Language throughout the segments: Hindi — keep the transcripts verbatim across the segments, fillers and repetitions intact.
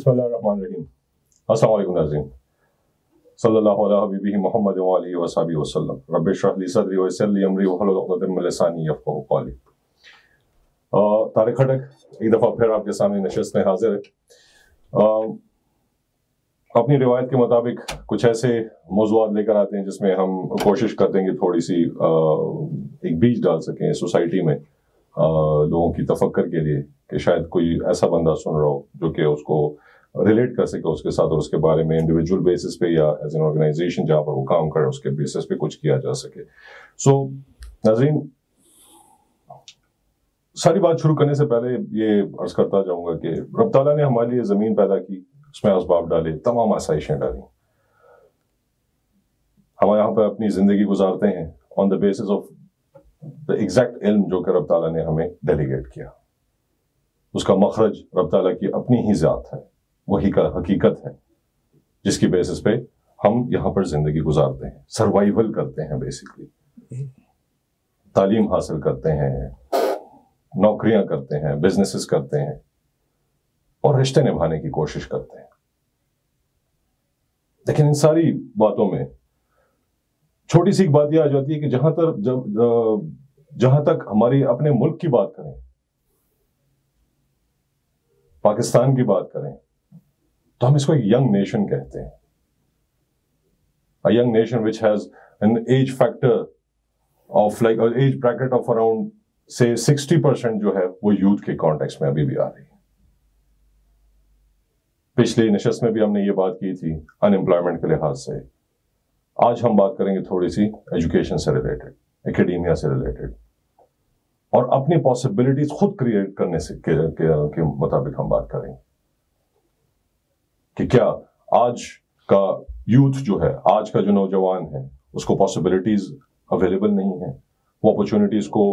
बिस्मिल्लाहिर्रहमानिर्रहीम। अस्सलाम वालेकुम नाज़रीन। सल्लल्लाहु अलैहि हबीबी मोहम्मद व आलिहि व सहाबी व सल्लम। रब्बि इश्रह ली सदरी व यस्सिर ली अमरी वहलुल उक़दतम मिन लिसानी यफ़क़हू क़ौली। तारिक खटक एक दफ़ा फिर आपके सामने नशस्त में हाजिर है। अपनी रिवायत के मुताबिक कुछ ऐसे मौज़ूआत लेकर आते हैं जिसमें हम कोशिश करते हैं कि थोड़ी सी एक बीज डाल सकें सोसाइटी में, लोगों की तफक्कर के लिए कि शायद कोई ऐसा बंदा सुन रहा हो जो कि उसको रिलेट कर सके उसके साथ, और उसके बारे में इंडिविजुअल बेसिस पे या एज एन ऑर्गेनाइजेशन जहाँ पर वो काम करे उसके बेसिस पे कुछ किया जा सके। सो नाज़रीन, सारी बात शुरू करने से पहले ये अर्ज़ करता जाऊँगा कि रब ताला ने हमारे लिए ज़मीन पैदा की, उसमें असबाब डाले, तमाम आसाइशें डाली, हम यहाँ पर अपनी ज़िंदगी गुजारते हैं on the basis of the exact इल्म जो कि रब ताला ने हमें डेलीगेट किया। उसका मखरज रब ताला की अपनी ही ज़ात है, वही का हकीकत है जिसकी बेसिस पे हम यहाँ पर ज़िंदगी गुजारते हैं, सर्वाइवल करते हैं, बेसिकली तालीम हासिल करते हैं, नौकरियाँ करते हैं, बिजनेसेस करते हैं और रिश्ते निभाने की कोशिश करते हैं। लेकिन इन सारी बातों में छोटी सी एक बात यह आ जाती है कि जहां तक जब जहां तक हमारी अपने मुल्क की बात करें, पाकिस्तान की बात करें, तो हम इसको एक यंग नेशन कहते हैं। A young nation which has an age factor of like age bracket of around से सिक्सटी परसेंट जो है वो यूथ के कॉन्टेक्स्ट में अभी भी आ रही है। पिछले नशस्त में भी हमने ये बात की थी अनएम्प्लॉयमेंट के लिहाज से। आज हम बात करेंगे थोड़ी सी एजुकेशन से रिलेटेड, एकेडेमिया से रिलेटेड, और अपनी पॉसिबिलिटीज खुद क्रिएट करने से के, के, के मुताबिक हम बात करेंगे कि क्या आज का यूथ जो है, आज का जो नौजवान है, उसको पॉसिबिलिटीज अवेलेबल नहीं है, वो अपॉर्चुनिटीज को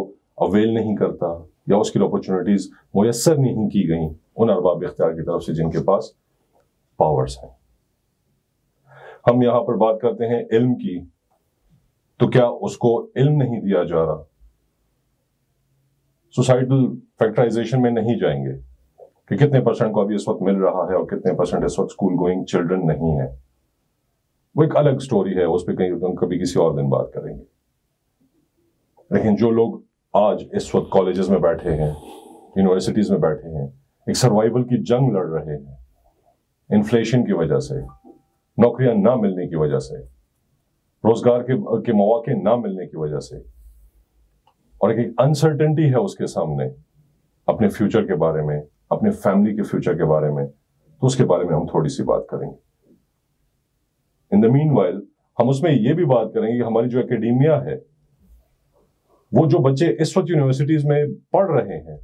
अवेल नहीं करता या उसकी अपॉर्चुनिटीज मुयसर नहीं की गई उन अरबाब इख्तियार की तरफ से जिनके पास पावर्स हैं। हम यहाँ पर बात करते हैं इल्म की, तो क्या उसको इल्म नहीं दिया जा रहा? सोसाइटल फैक्टराइजेशन में नहीं जाएंगे कि कितने परसेंट को अभी इस वक्त मिल रहा है और कितने परसेंट इस वक्त स्कूल गोइंग चिल्ड्रन नहीं है, वो एक अलग स्टोरी है, उस पर कहीं कभी किसी और दिन बात करेंगे। लेकिन जो लोग आज इस वक्त कॉलेजेस में बैठे हैं, यूनिवर्सिटीज में बैठे हैं, एक सर्वाइवल की जंग लड़ रहे हैं इन्फ्लेशन की वजह से, नौकरियां ना मिलने की वजह से, रोजगार के के मौके ना मिलने की वजह से, और एक अनसर्टेनिटी है उसके सामने अपने फ्यूचर के बारे में, अपने फैमिली के फ्यूचर के बारे में, तो उसके बारे में हम थोड़ी सी बात करेंगे। इन द मीनवाइल हम उसमें यह भी बात करेंगे कि हमारी जो एकेडेमिया है, वो जो बच्चे इस वक्त यूनिवर्सिटीज में पढ़ रहे हैं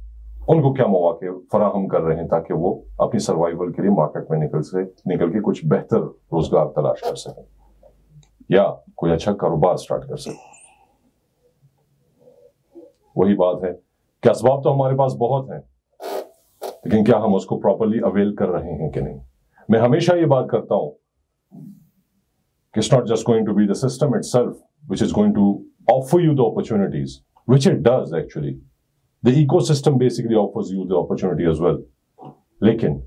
उनको क्या मौके फराहम कर रहे हैं ताकि वो अपनी सर्वाइवल के लिए मार्केट में निकल से निकल के कुछ बेहतर रोजगार तलाश कर सकें या कोई अच्छा कारोबार स्टार्ट कर सकें। वही बात है कि असबाब तो हमारे पास बहुत हैं, लेकिन क्या हम उसको प्रॉपरली अवेल कर रहे हैं कि नहीं? मैं हमेशा ये बात करता हूं कि it's not just going to be the system itself which is going to offer you the opportunities, which it does actually. The ecosystem basically offers you the opportunity as well. लेकिन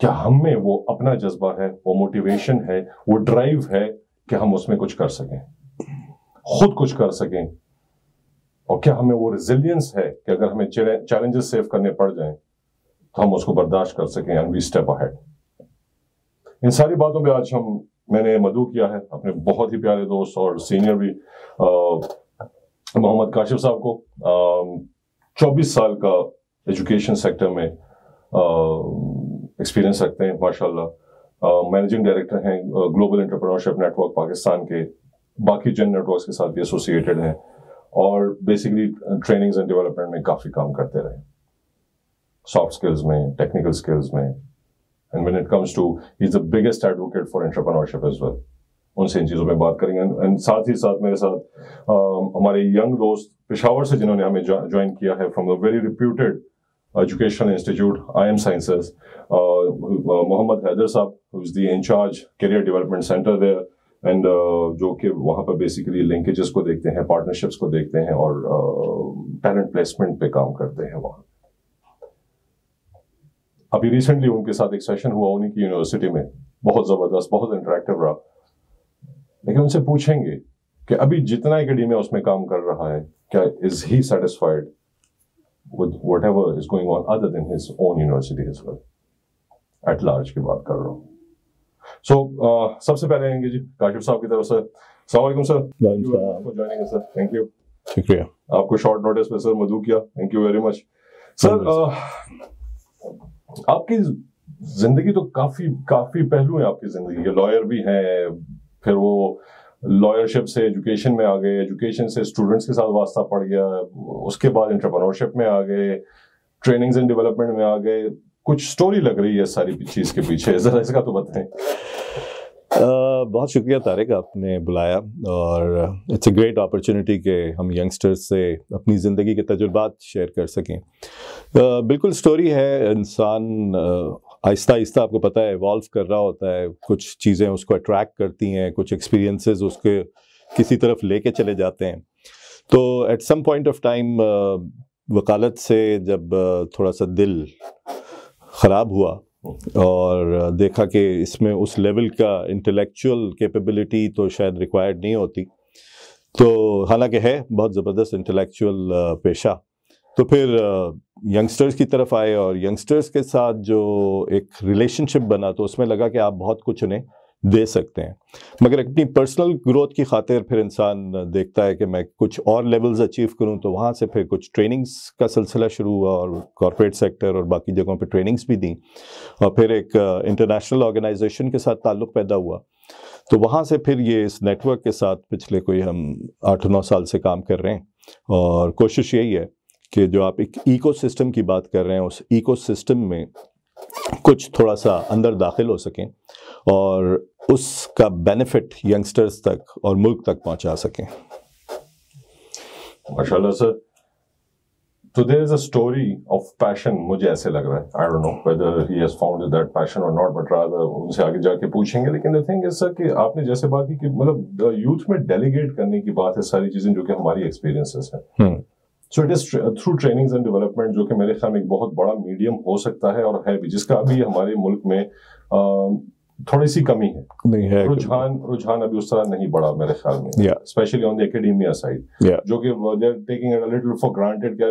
क्या हम में वो अपना जज्बा है, वो मोटिवेशन है, वो ड्राइव है कि हम उसमें कुछ कर सकें, खुद कुछ कर सकें? और क्या हमें वो रेजिलियंस है कि अगर हमें चैलेंजेस सेव करने पड़ जाएं तो हम उसको बर्दाश्त कर सकें एंड वी स्टेप अहेड। इन सारी बातों पर आज हम मैंने मधु किया है अपने बहुत ही प्यारे दोस्त और सीनियर भी आ, मोहम्मद काशिफ साहब को। चौबीस साल का एजुकेशन सेक्टर में एक्सपीरियंस रखते हैं माशाल्लाह। मैनेजिंग डायरेक्टर हैं ग्लोबल एंटरप्रेन्योरशिप नेटवर्क पाकिस्तान के, बाकी जिन नेटवर्क्स के साथ भी एसोसिएटेड हैं, और बेसिकली ट्रेनिंग्स एंड डेवलपमेंट में काफ़ी काम करते रहे, सॉफ्ट स्किल्स में, टेक्निकल स्किल्स में। And when it comes to is the biggest advocate for entrepreneurship as well. उनसे इन चीज़ों में बात करेंगे। एंड साथ ही साथ मेरे साथ आ, हमारे यंग दोस्त पेशावर से जिन्होंने हमें ज्वाइन किया है from the very reputed educational institute IM sciences, Mohammad Haider साहब who is the in charge career development centre there, and जो कि वहाँ पर बेसिकली लिंकेजेस को देखते हैं, पार्टनरशिप्स को देखते हैं और टैलेंट uh, प्लेसमेंट पे काम करते हैं वहाँ। अभी रिसेंटली उनके साथ एक सेशन हुआ उन्हीं की यूनिवर्सिटी में, बहुत जबरदस्त, बहुत इंटरेक्टिव रहा। लेकिन उनसे पूछेंगे कि अभी जितना एकेडमिया उसमें काम कर रहा है, क्या is he satisfied with whatever is going on other than his own university as well, at large की बात कर रहा हूँ। सो so, uh, सबसे पहले आएंगे जी काशिफ साहब की तरफ से। अस्सलाम वालेकुम सर, आपको ज्वाइनिंग है सर, थैंक यू। शुक्रिया आपको शॉर्ट नोटिस पे सर मधु किया, thank you very much sir. आपकी जिंदगी तो काफी काफी पहलू है आपकी जिंदगी के, लॉयर भी हैं, फिर वो लॉयरशिप से एजुकेशन में आ गए, एजुकेशन से स्टूडेंट्स के साथ वास्ता पड़ गया, उसके बाद एंटरप्रेन्योरशिप में आ गए, ट्रेनिंग्स एंड डेवलपमेंट में आ गए, कुछ स्टोरी लग रही है सारी चीज के पीछे, जरा इसका तो बताएं। uh, बहुत शुक्रिया तारिक, आपने बुलाया और इट्स अ ग्रेट अपॉर्चुनिटी के हम यंगस्टर्स से अपनी ज़िंदगी के तजुर्बात शेयर कर सकें। uh, बिल्कुल स्टोरी है। इंसान uh, आहिस्ता आहिस्ता आपको पता है इवॉल्व कर रहा होता है, कुछ चीज़ें उसको अट्रैक्ट करती हैं, कुछ एक्सपीरियंसेस उसके किसी तरफ लेके चले जाते हैं। तो at some point of time वकालत से जब uh, थोड़ा सा दिल ख़राब हुआ और देखा कि इसमें उस लेवल का इंटेलेक्चुअल कैपेबिलिटी तो शायद रिक्वायर्ड नहीं होती, तो हालांकि है बहुत ज़बरदस्त इंटेलेक्चुअल पेशा, तो फिर यंगस्टर्स की तरफ आए और यंगस्टर्स के साथ जो एक रिलेशनशिप बना तो उसमें लगा कि आप बहुत कुछ उन्हें दे सकते हैं, मगर अपनी पर्सनल ग्रोथ की खातिर फिर इंसान देखता है कि मैं कुछ और लेवल्स अचीव करूं, तो वहां से फिर कुछ ट्रेनिंग्स का सिलसिला शुरू हुआ और कॉर्पोरेट सेक्टर और बाकी जगहों पे ट्रेनिंग्स भी दी और फिर एक इंटरनेशनल ऑर्गेनाइजेशन के साथ ताल्लुक़ पैदा हुआ। तो वहां से फिर ये इस नेटवर्क के साथ पिछले कोई हम आठ नौ साल से काम कर रहे हैं और कोशिश यही है कि जो आप एक इकोसिस्टम की बात कर रहे हैं, उस इकोसिस्टम में कुछ थोड़ा सा अंदर दाखिल हो सकें और उसका बेनिफिट यंगस्टर्स तक और मुल्क तक पहुंचा सकें। माशाल्लाह सर, तो there is a story of passion, मुझे ऐसे लग रहा है, I don't know whether he has founded that passion और नॉट, बट रादर उनसे आगे जाके पूछेंगे। लेकिन द थिंग इज सर कि आपने जैसे बात की कि मतलब यूथ में डेलीगेट करने की बात है सारी चीजें जो कि हमारी एक्सपीरियंसेस है, so it is through trainings and development, जो कि मेरे ख्याल में एक बहुत बड़ा मीडियम हो सकता है और है भी, जिसका अभी हमारे मुल्क में uh, थोड़ी सी कमी है, नहीं है रुझान रुझान अभी उस तरह नहीं बढ़ा मेरे ख्याल में, specially on the academia side, जो कि they are taking it a little for granted, क्या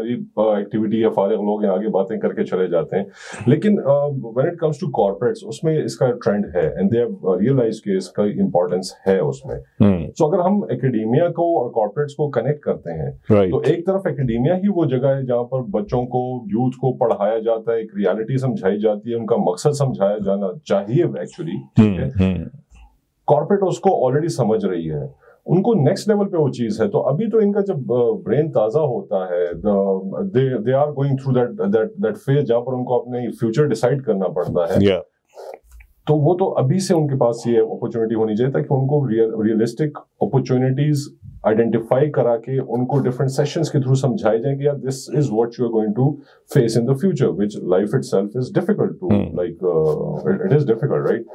एक्टिविटी या फारिग लोग हैं, आगे बातें करके चले जाते हैं। लेकिन when it comes to corporates उसमें इसका ट्रेंड है एंड दे हैव रियलाइज्ड कि इसका इंपॉर्टेंस है उसमें। सो अगर हम एकेडेमिया को और कॉर्पोरेट्स को कनेक्ट करते हैं तो एक तरफ एकेडेमिया ही वो जगह है जहाँ पर बच्चों को, यूथ को पढ़ाया जाता है, एक रियलिटी समझाई जाती है, उनका मकसद समझाया जाना चाहिए एक्चुअली, ठीक है, कॉर्पोरेट उसको ऑलरेडी समझ रही है, उनको नेक्स्ट लेवल पे वो चीज है। तो अभी तो इनका जब ब्रेन ताजा होता है, they they are going through that that that phase जहां पर उनको अपने फ्यूचर डिसाइड करना पड़ता है, yeah. तो वो तो अभी से उनके पास ये अपॉर्चुनिटी होनी चाहिए ताकि उनको रियल रियलिस्टिक अपॉर्चुनिटीज आइडेंटिफाई करा के उनको डिफरेंट सेशंस के थ्रू समझाए जाए कि यार this is what you are going to face in the future, which life itself is difficult to like it is difficult, right.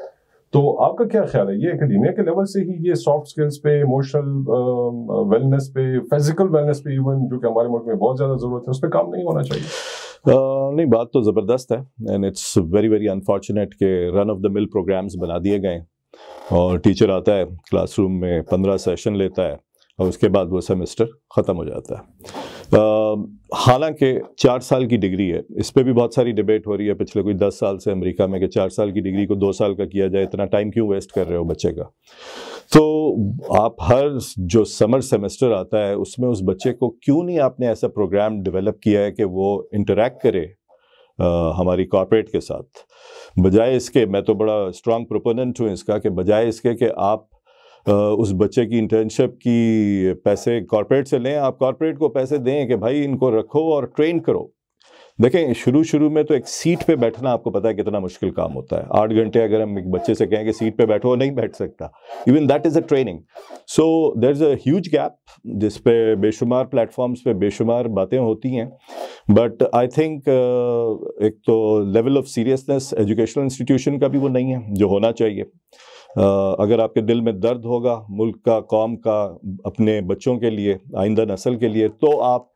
तो आपका क्या ख्याल है, ये एकेडेमिया के लेवल से ही ये सॉफ्ट स्किल्स पे, इमोशनल वेलनेस पे, फिजिकल वेलनेस पे इवन, जो कि हमारे मुल्क में बहुत ज्यादा जरूरत है, उस पर काम नहीं होना चाहिए? uh, नहीं, बात तो ज़बरदस्त है and it's very very unfortunate के run of the mill programmes बना दिए गए और टीचर आता है क्लासरूम में, पंद्रह सेशन लेता है और उसके बाद वो सेमेस्टर ख़त्म हो जाता है। हालांकि चार साल की डिग्री है, इस पर भी बहुत सारी डिबेट हो रही है पिछले कोई दस साल से अमेरिका में कि चार साल की डिग्री को दो साल का किया जाए, इतना टाइम क्यों वेस्ट कर रहे हो बच्चे का। तो आप हर जो समर सेमेस्टर आता है उसमें उस बच्चे को क्यों नहीं आपने ऐसा प्रोग्राम डेवलप किया है कि वो इंटरेक्ट करे आ, हमारी कॉर्पोरेट के साथ, बजाय इसके, मैं तो बड़ा स्ट्रॉन्ग प्रोपोनेंट हूँ इसका, कि बजाय इसके कि आप Uh, उस बच्चे की इंटर्नशिप की पैसे कॉर्पोरेट से लें, आप कॉर्पोरेट को पैसे दें कि भाई इनको रखो और ट्रेन करो। देखें, शुरू शुरू में तो एक सीट पे बैठना आपको पता है कितना मुश्किल काम होता है, आठ घंटे अगर हम एक बच्चे से कहें कि सीट पे बैठो, नहीं बैठ सकता, even that is a training. So there is a huge gap जिस पे बेशुमार प्लेटफॉर्म्स पे बेशुमार बातें होती हैं, बट आई थिंक एक तो level of seriousness educational institution का भी वो नहीं है जो होना चाहिए। Uh, अगर आपके दिल में दर्द होगा मुल्क का, कौम का, अपने बच्चों के लिए, आइंदा नस्ल के लिए, तो आप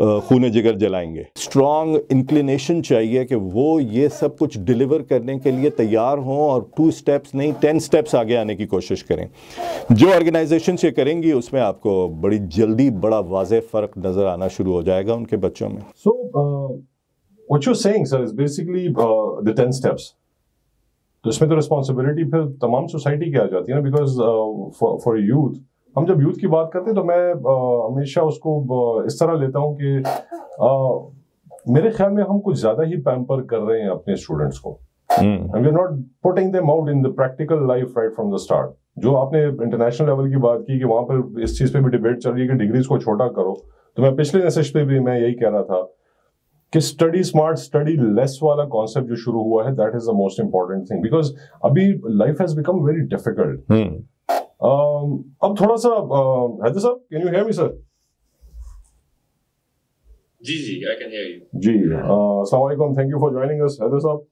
खून जिगर जलाएंगे। स्ट्रॉन्ग इंक्लिनेशन चाहिए कि वो ये सब कुछ डिलीवर करने के लिए तैयार हों और टू स्टेप्स नहीं टेन स्टेप्स आगे आने की कोशिश करें। जो ऑर्गेनाइजेशन ये करेंगी उसमें आपको बड़ी जल्दी बड़ा वाज़े फ़र्क नज़र आना शुरू हो जाएगा उनके बच्चों में। So what you saying sir is basically the ten steps. तो इसमें तो रिस्पॉन्सिबिलिटी फिर तमाम सोसाइटी की आ जाती है ना, बिकॉज फॉर यूथ, हम जब यूथ की बात करते हैं तो मैं uh, हमेशा उसको uh, इस तरह लेता हूँ कि uh, मेरे ख्याल में हम कुछ ज़्यादा ही पैम्पर कर रहे हैं अपने स्टूडेंट्स को। And we are not putting them out in the practical life right from the start. जो आपने इंटरनेशनल लेवल की बात की कि वहाँ पर इस चीज़ पे भी डिबेट चल रही है कि डिग्रीज को छोटा करो, तो मैं पिछले मैसेज पे भी मैं यही कह रहा था कि स्टडी स्मार्ट स्टडी लेस वाला कॉन्सेप्ट जो शुरू हुआ है, that is the most important thing, because अभी life has become very difficult. अब थोड़ा सा Haider sahab, can you hear me sir? जी जी, आई कैन हियर यू जी। अस्सलाम वालेकुम, thank you for joining us Haider sahab,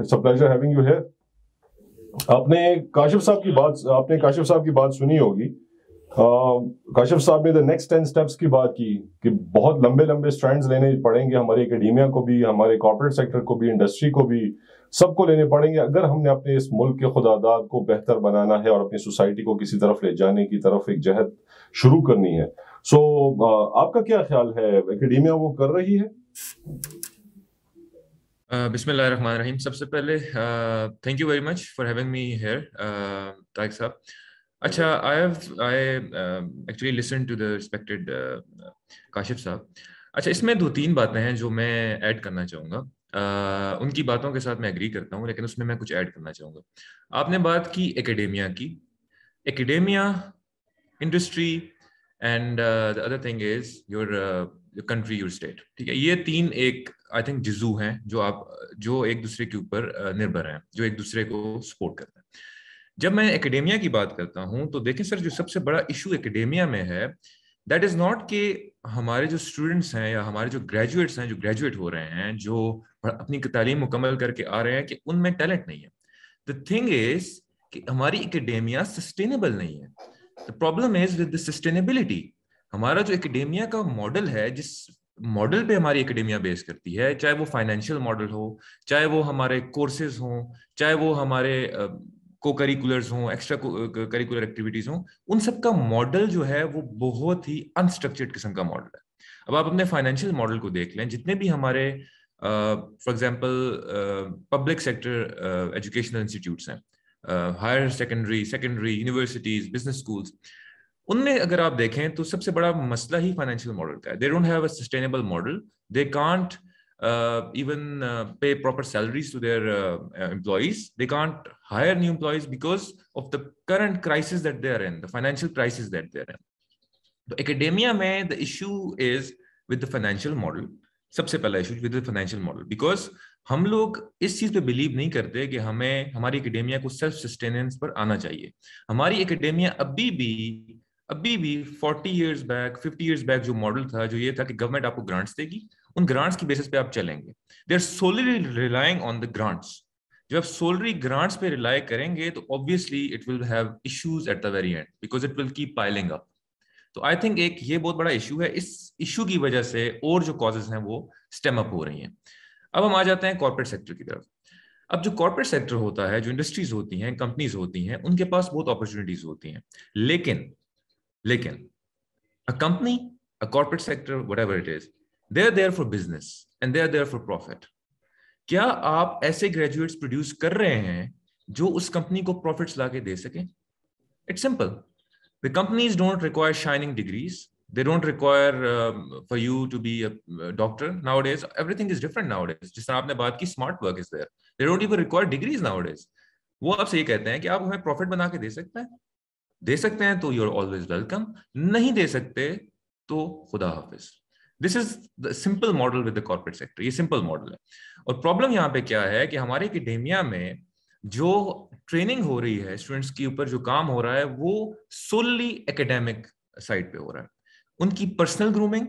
it's a pleasure having you here. आपने काशिफ साहब की बात आपने काशिफ साहब की बात सुनी होगी। काशिफ साहब ने द नेक्स्ट टेन स्टेप्स की बात की कि बहुत लंबे लंबे स्ट्रैंड्स लेने पड़ेंगे, हमारे एकेडेमिया को भी, हमारे कॉर्पोरेट सेक्टर को भी, इंडस्ट्री को भी, सबको लेने पड़ेंगे अगर हमने अपने इस मुल्क के खुदादाद को बेहतर बनाना है और अपनी सोसाइटी को किसी तरफ ले जाने की तरफ एक जहद शुरू करनी है। सो so, आपका क्या ख्याल है, एकेडेमिया वो कर रही है? बिस्मिल्लाहिर्रहमानिर्रहीम। सबसे पहले thank you very much for having me here Tariq sahab. अच्छा, I have I actually listen to the respected Kashif sahab. अच्छा, इसमें दो तीन बातें हैं जो मैं ऐड करना चाहूँगा। uh, उनकी बातों के साथ मैं एग्री करता हूँ, लेकिन उसमें मैं कुछ ऐड करना चाहूँगा। आपने बात की एकेडेमिया की, academia, industry and the other thing is your country, your state, ठीक है। ये तीन एक आई थिंक जिजू हैं जो आप जो एक दूसरे के ऊपर निर्भर हैं, जो एक दूसरे को सपोर्ट करते हैं। जब मैं एकेडेमिया की बात करता हूं तो देखें सर, जो सबसे बड़ा इशू एकेडेमिया में है, दैट इज नॉट कि हमारे जो स्टूडेंट्स हैं या हमारे जो ग्रेजुएट्स हैं जो ग्रेजुएट हो रहे हैं, जो अपनी तालीम मुकम्मल करके आ रहे हैं, कि उनमें टैलेंट नहीं है। द थिंग इज कि हमारी एकेडेमिया सस्टेनेबल नहीं है। The problem is with the sustainability. हमारा जो एकेडेमिया का मॉडल है, जिस मॉडल पे हमारी एकेडेमिया बेस करती है, चाहे वो फाइनेंशियल मॉडल हो, चाहे वो हमारे कोर्सेज हों, चाहे वो हमारे को करिकुलर्स हों, एक्स्ट्रा करिकुलर एक्टिविटीज हों, उन सब का मॉडल जो है वो बहुत ही अनस्ट्रक्चर्ड किस्म का मॉडल है। अब आप अपने फाइनेंशियल मॉडल को देख लें, जितने भी हमारे for example public sector educational institutes हैं, higher secondary, secondary universities, business schools, उनमें अगर आप देखें तो सबसे बड़ा मसला ही फाइनेंशियल मॉडल का है। They don't have a sustainable model, they can't even pay proper salaries to their employees, they can't hire new employees because of the current crisis that they are in, the financial crisis that they are in. तो एकेडेमिया में the issue is with the financial model, सबसे पहला issue with the financial model, because हम लोग इस चीज़ पे बिलीव नहीं करते कि हमें हमारी एकेडेमिया को सेल्फ सस्टेनेंस पर आना चाहिए। हमारी एकेडेमिया अभी भी अभी भी चालीस इयर्स बैक, पचास इयर्स बैक जो मॉडल था, जो ये था कि गवर्नमेंट आपको ग्रांट्स देगी, उन ग्रांट्स की बेसिस पे आप चलेंगे। They are solely relying on the grants. जब आप सोलरी ग्रांट्स पे रिलाई करेंगे तो obviously it will have issues at the very end, because it will keep piling up. तो आई थिंक एक ये बहुत बड़ा इशू है। इस इशू की वजह से और जो कॉजेज हैं वो स्टेम अप हो रही हैं। अब हम आ जाते हैं कॉर्पोरेट सेक्टर की तरफ। अब जो कॉर्पोरेट सेक्टर होता है, जो इंडस्ट्रीज होती हैं, कंपनीज होती हैं, उनके पास बहुत अपॉर्चुनिटीज होती हैं, लेकिन लेकिन a company, a corporate sector, whatever it is, they are there for business and they are there for profit. क्या आप ऐसे ग्रेजुएट्स प्रोड्यूस कर रहे हैं जो उस कंपनी को प्रॉफिट्स ला के दे सके? It's simple, the companies don't require shining degrees, they don't require uh, for you to be a doctor nowadays. Everything is different nowadays. जिस तरह आपने बात की, smart work is there. They don't even require degrees nowadays. वो आपसे ये कहते हैं कि आप हमें profit बना के दे सकते हैं, दे सकते हैं तो you're always welcome, नहीं दे सकते तो खुदा हाफिज। This is the simple model with the corporate sector. ये simple model है। और problem यहाँ पे क्या है कि हमारे academia में जो training हो रही है students के ऊपर, जो काम हो रहा है वो solely academic side पे हो रहा है। उनकी पर्सनल ग्रूमिंग,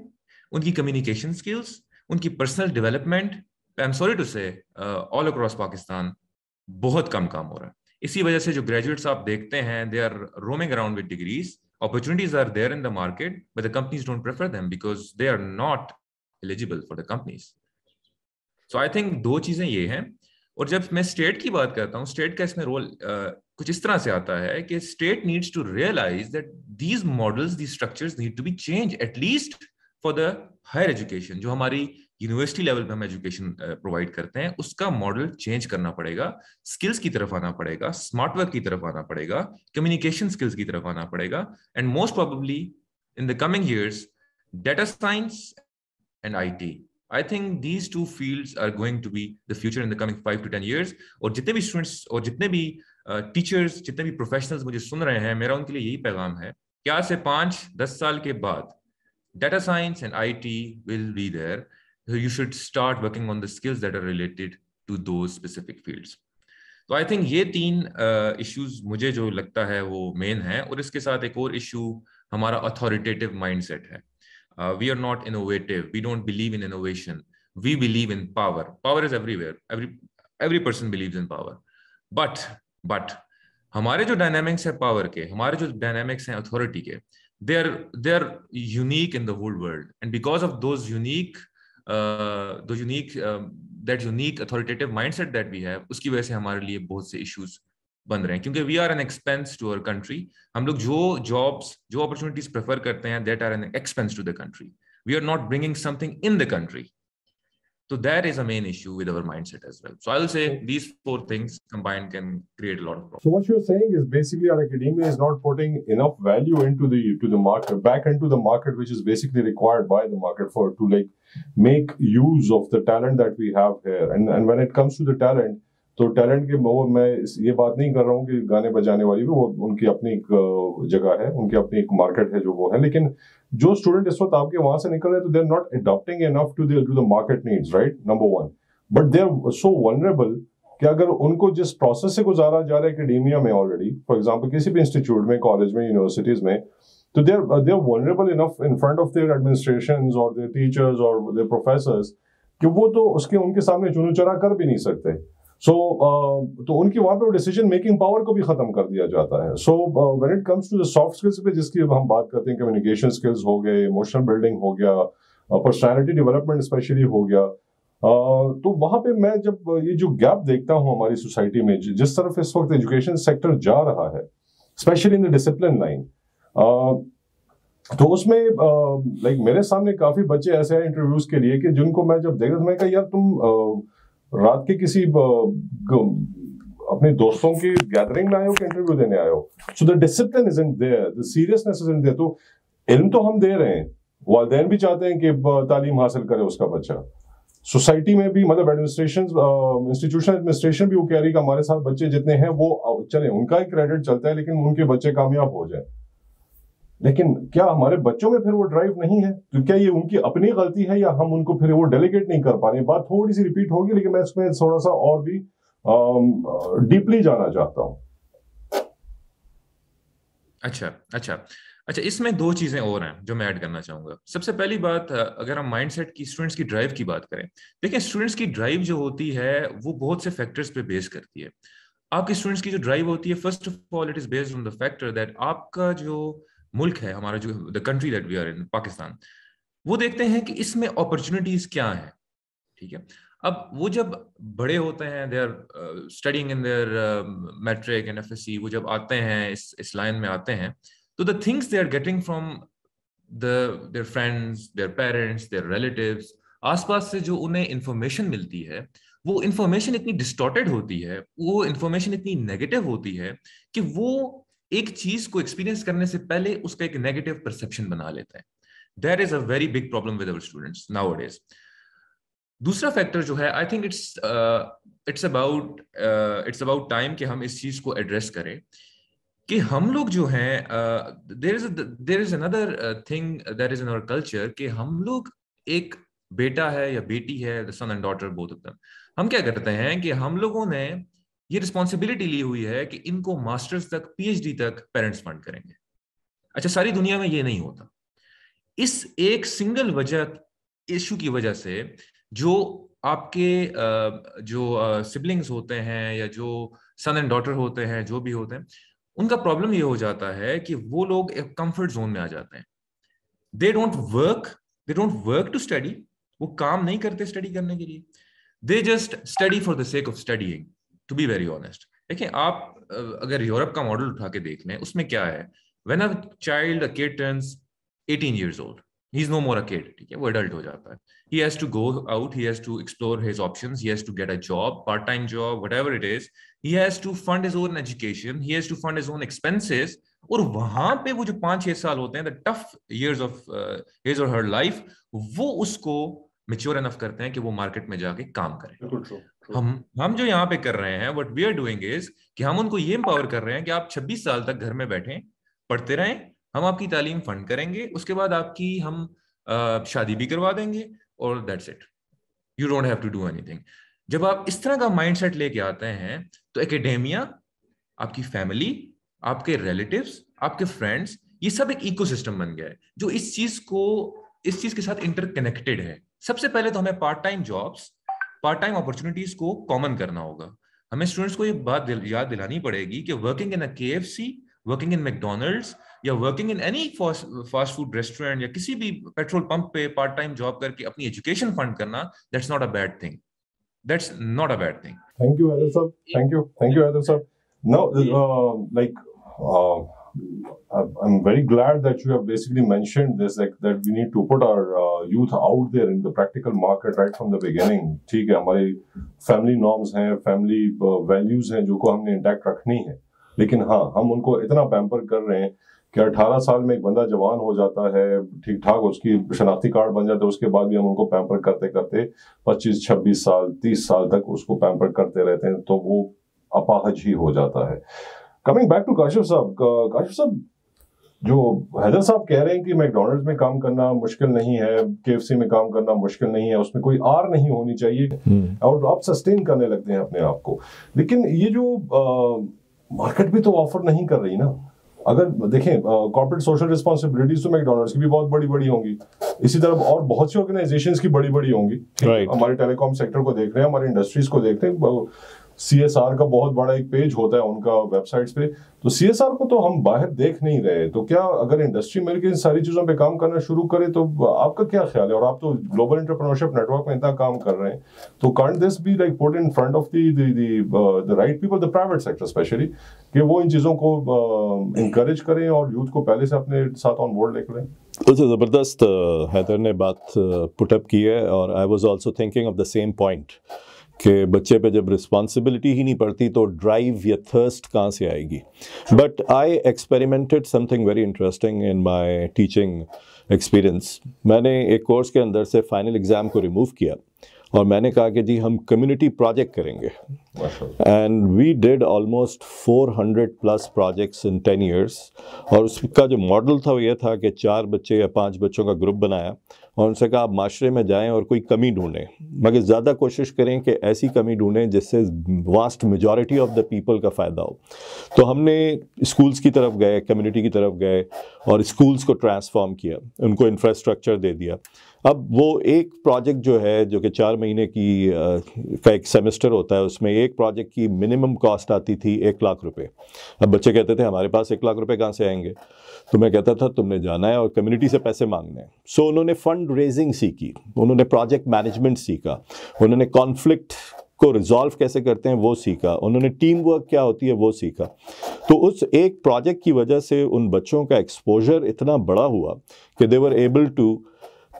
उनकी कम्युनिकेशन स्किल्स, उनकी personal development, I am sorry to say all across Pakistan बहुत कम काम हो रहा है। इसी वजह से जो ग्रेजुएट्स आप देखते हैं, they are roaming around with degrees Opportunities are there in the market, but the companies don't prefer them because they are not eligible for the companies. So I think दो चीजें ये हैं. और जब मैं स्टेट की बात करता हूँ, स्टेट का इसमें रोल uh, कुछ इस तरह से आता है कि state needs to realize that these models, these structures need to be changed at least for the higher education. जो हमारी यूनिवर्सिटी लेवल पे हम एजुकेशन प्रोवाइड करते हैं, उसका मॉडल चेंज करना पड़ेगा, स्किल्स की तरफ आना पड़ेगा, स्मार्ट वर्क की तरफ आना पड़ेगा, कम्युनिकेशन स्किल्स की तरफ आना पड़ेगा, and most probably in the coming years data science and IT. I think these two fields are going to be the future in the coming five to ten years. और जितने भी स्टूडेंट्स और जितने भी टीचर्स uh, जितने भी प्रोफेशनल्स मुझे सुन रहे हैं, मेरा उनके लिए यही पैगाम है कि आज से पाँच दस साल के बाद data science and I T will be there. So you should start working on the skills that are related to those specific fields. So I think ये तीन uh, issues मुझे जो लगता है वो main है. और इसके साथ एक और issue हमारा authoritative mindset है. Uh, we are not innovative. We don't believe in innovation. We believe in power. Power is everywhere. Every every person believes in power. But but हमारे जो dynamics है power के, हमारे जो dynamics हैं authority के, they are they are unique in the whole world. And because of those unique Uh, the unique uh, that unique authoritative mindset that we have, उसकी वजह से हमारे लिए बहुत से issues बन रहे हैं क्योंकि we are an expense to our country. हम लोग जो jobs, जो opportunities prefer करते हैं, that are an expense to the country. We are not bringing something in the country. So that is a main issue with our mindset as well. So I will say these four things combined can create a lot of problems. So what you are saying is basically our academia is not putting enough value into the to the market, back into the market, which is basically required by the market for to like make use of the talent that we have here. And and when it comes to the talent, तो talent के वो मैं ये बात नहीं कर रहा हूँ कि गाने बजाने वाली भी, वो उनकी अपनी एक जगह है, उनकी अपनी एक market है जो वो है, लेकिन जो student इस वक्त आपके वहाँ से निकल रहे हैं तो they're not adapting enough to the to the market needs, right? Number one, but they're so vulnerable कि अगर उनको जिस process से गुजारा जा रहा है academia में already, for example किसी भी institute में, college में, universities में, तो they're they're vulnerable enough in front of their administrations or their teachers or their professors कि वो तो उसके उनके सामने चुनौचरा कर भी नहीं सकते. सो so, uh, तो उनकी वहाँ पे डिसीजन मेकिंग पावर को भी खत्म कर दिया जाता है. So when it comes to the soft skills पे जिसकी हम बात करते हैं, कम्युनिकेशन स्किल्स हो गए, इमोशनल बिल्डिंग हो गया, पर्सनैलिटी डेवलपमेंट स्पेशली हो गया, uh, तो वहाँ पे मैं जब ये जो गैप देखता हूँ हमारी सोसाइटी में, जिस तरफ इस वक्त एजुकेशन सेक्टर जा रहा है specially in the discipline line, तो उसमें लाइक मेरे सामने काफी बच्चे ऐसे हैं इंटरव्यूज के लिए कि जिनको मैं जब देख रहा था, मैंने कहा यार तुम uh, रात के किसी अपने दोस्तों की गैदरिंग में आए हो कि इंटरव्यू देने आए हो. So the discipline is isn't there, the seriousness isn't there. तो इल्म तो हम दे रहे हैं, वालिदैन भी चाहते हैं कि तालीम हासिल करे उसका बच्चा, सोसाइटी में भी मतलब एडमिनिस्ट्रेशन इंस्टीट्यूशन एडमिनिस्ट्रेशन भी वो कह रही कि हमारे साथ बच्चे जितने हैं वो चले, उनका ही क्रेडिट चलता है लेकिन उनके बच्चे कामयाब हो जाए. लेकिन क्या हमारे बच्चों में फिर वो ड्राइव नहीं है? तो क्या ये उनकी अपनी गलती है या हम उनको फिर वो डेलीगेट नहीं कर पा रहे? बात थोड़ी सी रिपीट होगी लेकिन मैं इसमें थोड़ा सा और भी डीपली जाना चाहता हूँ. अच्छा अच्छा अच्छा इसमें दो चीजें और हैं जो मैं ऐड करना चाहूंगा. सबसे पहली बात, अगर हम माइंडसेट की, स्टूडेंट्स की ड्राइव की बात करें, देखिए स्टूडेंट्स की ड्राइव जो होती है वो बहुत से फैक्टर्स पे बेस करती है. आपके स्टूडेंट्स की जो ड्राइव होती है, first of all it is based on the factor that आपका जो मुल्क है, हमारा जो the country that we are in, Pakistan, वो देखते हैं कि इसमें अपॉर्चुनिटीज क्या है. ठीक है, अब वो जब बड़े होते हैं, they are studying in their matric and FSc, वो जब आते हैं इस इस लाइन में आते हैं तो the things they are getting from the their friends, their parents, their relatives, आसपास से जो उन्हें इंफॉर्मेशन मिलती है, वो इंफॉर्मेशन इतनी डिस्टॉर्टेड होती है, वो इंफॉर्मेशन इतनी नेगेटिव होती है कि वो एक चीज को एक्सपीरियंस करने से पहले उसका एक नेगेटिव परसेप्शन बना लेता है. That is a very big problem with our students nowadays. दूसरा फैक्टर जो है, I think it's it's about it's about time कि हम इस चीज को एड्रेस करें कि हम लोग जो हैं, there is there is another thing that is in our culture कि हम लोग, एक बेटा है या बेटी है, the son and daughter both of them, हम क्या करते हैं कि हम लोगों ने ये रिस्पॉन्सिबिलिटी ली हुई है कि इनको मास्टर्स तक, पीएचडी तक पेरेंट्स फंड करेंगे. अच्छा, सारी दुनिया में ये नहीं होता. इस एक सिंगल वजह, इशू की वजह से जो आपके जो सिबलिंग्स होते हैं या जो सन एंड डॉटर होते हैं, जो भी होते हैं, उनका प्रॉब्लम ये हो जाता है कि वो लोग एक कंफर्ट जोन में आ जाते हैं। They don't work they don't work to study, वो काम नहीं करते स्टडी करने के लिए, they just study for the sake of studying, to be very honest. देखिए आप अगर यूरोप का मॉडल उठा के देख लें, उसमें क्या है, when a child a kid turns eighteen years old, he is no more a kid, ठीक है, वो एडल्ट हो जाता है, he has to go out, he has to explore his options, he has to get a job, part time job, whatever it is, he has to fund his own education, he has to fund his own expenses, और वहां पे वो जो पांच छह साल होते हैं, the tough years of his और हर लाइफ, वो उसको मेच्योर इनफ करते हैं कि वो मार्केट में जाके काम करें। हम हम जो यहाँ पे कर रहे हैं, what we are doing is कि हम उनको ये एम्पावर कर रहे हैं कि आप छब्बीस साल तक घर में बैठें, पढ़ते रहें, हम आपकी तालीम फंड करेंगे, उसके बाद आपकी हम आ, शादी भी करवा देंगे और that's it, you don't have to do anything. जब आप इस तरह का माइंडसेट लेके आते हैं तो एकेडेमिया, आपकी फैमिली, आपके रिलेटिव्स, आपके फ्रेंड्स, ये सब एक इकोसिस्टम बन गया है जो इस चीज को इस चीज के साथ इंटरकनेक्टेड है। सबसे पहले तो हमें part time jobs, part time opportunities को कॉमन करना होगा। हमें स्टूडेंट्स को ये बात दिल, याद दिलानी पड़ेगी कि working in a KFC, working in McDonald's या working in any fast food restaurant या किसी भी पेट्रोल पंप पे पार्ट टाइम जॉब करके अपनी एजुकेशन फंड करना, that's not a bad thing, that's not a bad thing. Thank you Haider sahab, thank you thank you Haider sahab. Now like I'm very glad that you have basically mentioned this, like that we need to put our uh, youth out there in the practical market right from the beginning. ठीक है, हमारी family norms हैं, family uh, values हैं जो को हमने इंटैक्ट रखनी है, लेकिन हाँ हम उनको इतना पैम्पर कर रहे हैं कि अठारह साल में एक बंदा जवान हो जाता है, ठीक ठाक उसकी शनाख्ती कार्ड बन जाता है, उसके बाद भी हम उनको पैम्पर करते करते पच्चीस छब्बीस साल तीस साल तक उसको पैम्पर करते रहते हैं, तो वो अपाहज ही हो जाता है। कमिंग बैक टू काशिफ साहब, काशिफ साहब जो हैदर साहब कह रहे हैं कि मैकडोनल्ड्स में काम करना मुश्किल नहीं है, केएफसी में काम करना मुश्किल नहीं है, उसमें कोई आर नहीं होनी चाहिए और आप सस्टेन करने लगते हैं अपने आप को, लेकिन ये जो मार्केट भी तो ऑफर नहीं कर रही ना। अगर देखें कॉर्पोरेट सोशल रिस्पॉन्सिबिलिटीज तो मैकडोनल्ड्स की भी बहुत बड़ी बड़ी होंगी, इसी तरफ और बहुत सी ऑर्गेनाइजेशंस की बड़ी बड़ी होंगी। right. हमारे टेलीकॉम सेक्टर को देख रहे हैं, हमारी इंडस्ट्रीज को देख रहे हैं, सीएसआर का बहुत बड़ा एक पेज होता है उनका वेबसाइट्स पे, तो सीएसआर को तो हम बाहर देख नहीं रहे, तो क्या अगर इंडस्ट्री मिलकर इन सारी चीजों पे काम करना शुरू करे तो आपका क्या ख्याल है? और आप तो ग्लोबल एंटरप्रेन्योरशिप नेटवर्क में इतना काम कर रहे हैं, तो can't this be like put in front of the the the right people, the private sector specially, कि वो इन चीजों को इंकरेज करें और यूथ को पहले से अपने साथ ऑन बोर्ड लेकर लें। उससे जबरदस्त हैदर ने बात पुटअप की है और I was also thinking of the same point कि बच्चे पे जब रिस्पॉन्सिबिलिटी ही नहीं पड़ती तो ड्राइव या थर्स्ट कहाँ से आएगी। But I experimented something very interesting in my teaching experience. मैंने एक कोर्स के अंदर से फाइनल एग्ज़ाम को रिमूव किया और मैंने कहा कि जी हम कम्युनिटी प्रोजेक्ट करेंगे, and we did almost four hundred plus projects in ten years. और उसका जो मॉडल था वो ये था कि चार बच्चे या पांच बच्चों का ग्रुप बनाया और उनसे कहा आप माशरे में जाएं और कोई कमी ढूंढें, मगर ज़्यादा कोशिश करें कि ऐसी कमी ढूंढें जिससे vast majority of the people का फ़ायदा हो। तो हमने स्कूल्स की तरफ गए, कम्युनिटी की तरफ गए और स्कूल्स को ट्रांसफॉर्म किया, उनको इंफ्रास्ट्रक्चर दे दिया। अब वो एक प्रोजेक्ट जो है जो कि चार महीने की आ, का एक सेमेस्टर होता है, उसमें एक प्रोजेक्ट की मिनिमम कॉस्ट आती थी एक लाख रुपए। अब बच्चे कहते थे हमारे पास एक लाख रुपए कहाँ से आएंगे, तो मैं कहता था तुमने जाना है और कम्युनिटी से पैसे मांगने हैं। सो उन्होंने फंड रेजिंग सीखी, उन्होंने प्रोजेक्ट मैनेजमेंट सीखा, उन्होंने कॉन्फ्लिक्ट को रिजॉल्व कैसे करते हैं वो सीखा, उन्होंने टीम वर्क क्या होती है वो सीखा। तो उस एक प्रोजेक्ट की वजह से उन बच्चों का एक्सपोजर इतना बड़ा हुआ कि they were able to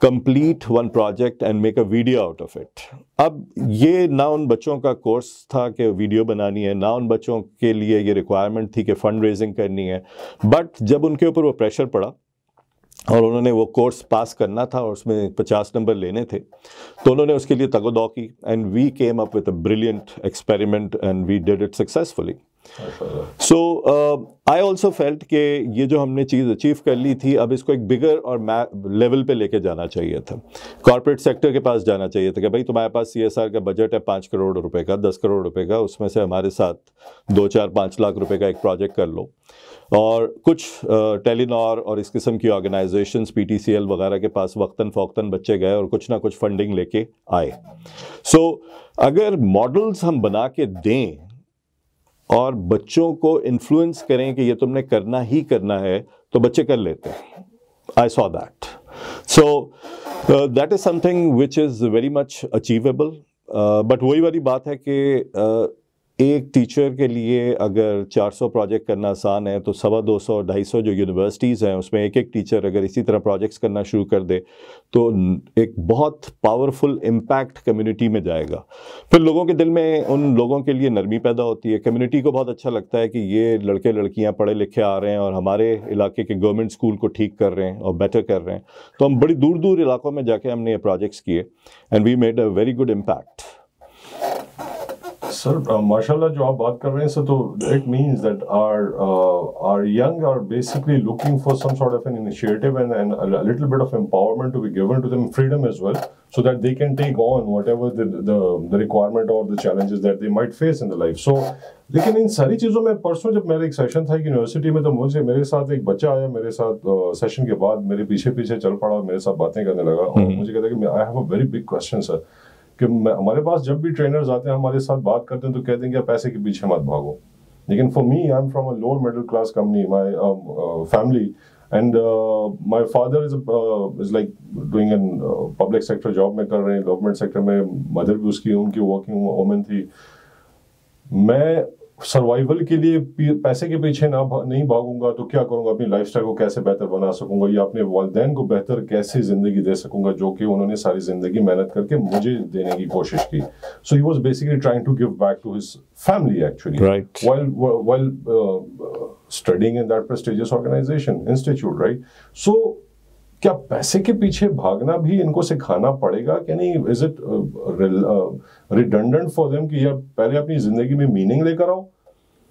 complete one project and make a video out of it. अब ये ना उन बच्चों का कोर्स था कि वीडियो बनानी है, ना उन बच्चों के लिए ये रिक्वायरमेंट थी कि फंड रेजिंग करनी है, बट जब उनके ऊपर वो प्रेशर पड़ा और उन्होंने वो कोर्स पास करना था और उसमें पचास नंबर लेने थे, तो उन्होंने उसके लिए तगदौ की, and we came up with a brilliant experiment and we did it successfully. So I also felt कि ये जो हमने चीज़ अचीव कर ली थी, अब इसको एक बिगर और लेवल पे लेके जाना चाहिए था, कॉर्पोरेट सेक्टर के पास जाना चाहिए था कि भाई तुम्हारे पास सीएसआर का बजट है पाँच करोड़ रुपए का, दस करोड़ रुपए का, उसमें से हमारे साथ दो चार पाँच लाख रुपए का एक प्रोजेक्ट कर लो। और कुछ टेलीनॉर uh, और इस किस्म की ऑर्गेनाइजेशंस पीटीसीएल वगैरह के पास वक्तन फ़ौक्तन बच्चे गए और कुछ ना कुछ फंडिंग लेके आए। सो so, अगर मॉडल्स हम बना के दें और बच्चों को इन्फ्लुएंस करें कि ये तुमने करना ही करना है, तो बच्चे कर लेते हैं. I saw that. So that is something which is very much achievable. But वही वाली बात है कि uh, एक टीचर के लिए अगर चार सौ प्रोजेक्ट करना आसान है, तो सवा दो सौ ढाई सौ जो यूनिवर्सिटीज़ हैं उसमें एक एक टीचर अगर इसी तरह प्रोजेक्ट्स करना शुरू कर दे तो एक बहुत पावरफुल इम्पैक्ट कम्युनिटी में जाएगा. फिर लोगों के दिल में, उन लोगों के लिए नरमी पैदा होती है. कम्युनिटी को बहुत अच्छा लगता है कि ये लड़के लड़कियाँ पढ़े लिखे आ रहे हैं और हमारे इलाके के गवर्नमेंट स्कूल को ठीक कर रहे हैं और बेटर कर रहे हैं. तो हम बड़ी दूर दूर इलाकों में जाके हमने ये प्रोजेक्ट्स किए and we made a very good impact. Sir, mashallah, जो आप बात कर रहे हैं, सर, तो it means that our uh, our young are basically looking for some sort of an initiative and, and a little bit of empowerment to be given to them, freedom as well, so that they can take on whatever the the, the requirement or the challenges that they might face in the life. So, लेकिन इन सारी चीज़ों में परसों जब मेरा एक सेशन था यूनिवर्सिटी में, तो मुझे मेरे साथ एक बच्चा आया, मेरे साथ सेशन के बाद मेरे पीछे पीछे चल पड़ा और मेरे साथ बातें करने लगा और मुझे कहता कि I have a very big question sir, कि हमारे पास जब भी ट्रेनर्स आते हैं हमारे साथ बात करते हैं तो कहते हैं कि आप पैसे के पीछे मत भागो. लेकिन for me, I am from a lower middle class company, my family and my father is is like doing an public sector job में कर रहे हैं, गवर्नमेंट सेक्टर में. मदर भी उसकी उनकी वर्किंग वुमेन थी. मैं सर्वाइवल के लिए पैसे के पीछे ना नहीं भागूंगा तो क्या करूंगा, अपनी लाइफस्टाइल को कैसे बेहतर बना सकूंगा या अपने वालिदैन को बेहतर कैसे जिंदगी दे सकूंगा जो कि उन्होंने सारी जिंदगी मेहनत करके मुझे देने की कोशिश की. So he was basically trying to give back to his family actually while while studying in that prestigious organisation institute, right. सो क्या पैसे के पीछे भागना भी इनको सिखाना पड़ेगा क्या? नहीं, is it redundant for them कि यार पहले अपनी ज़िंदगी में मीनिंग लेकर आओ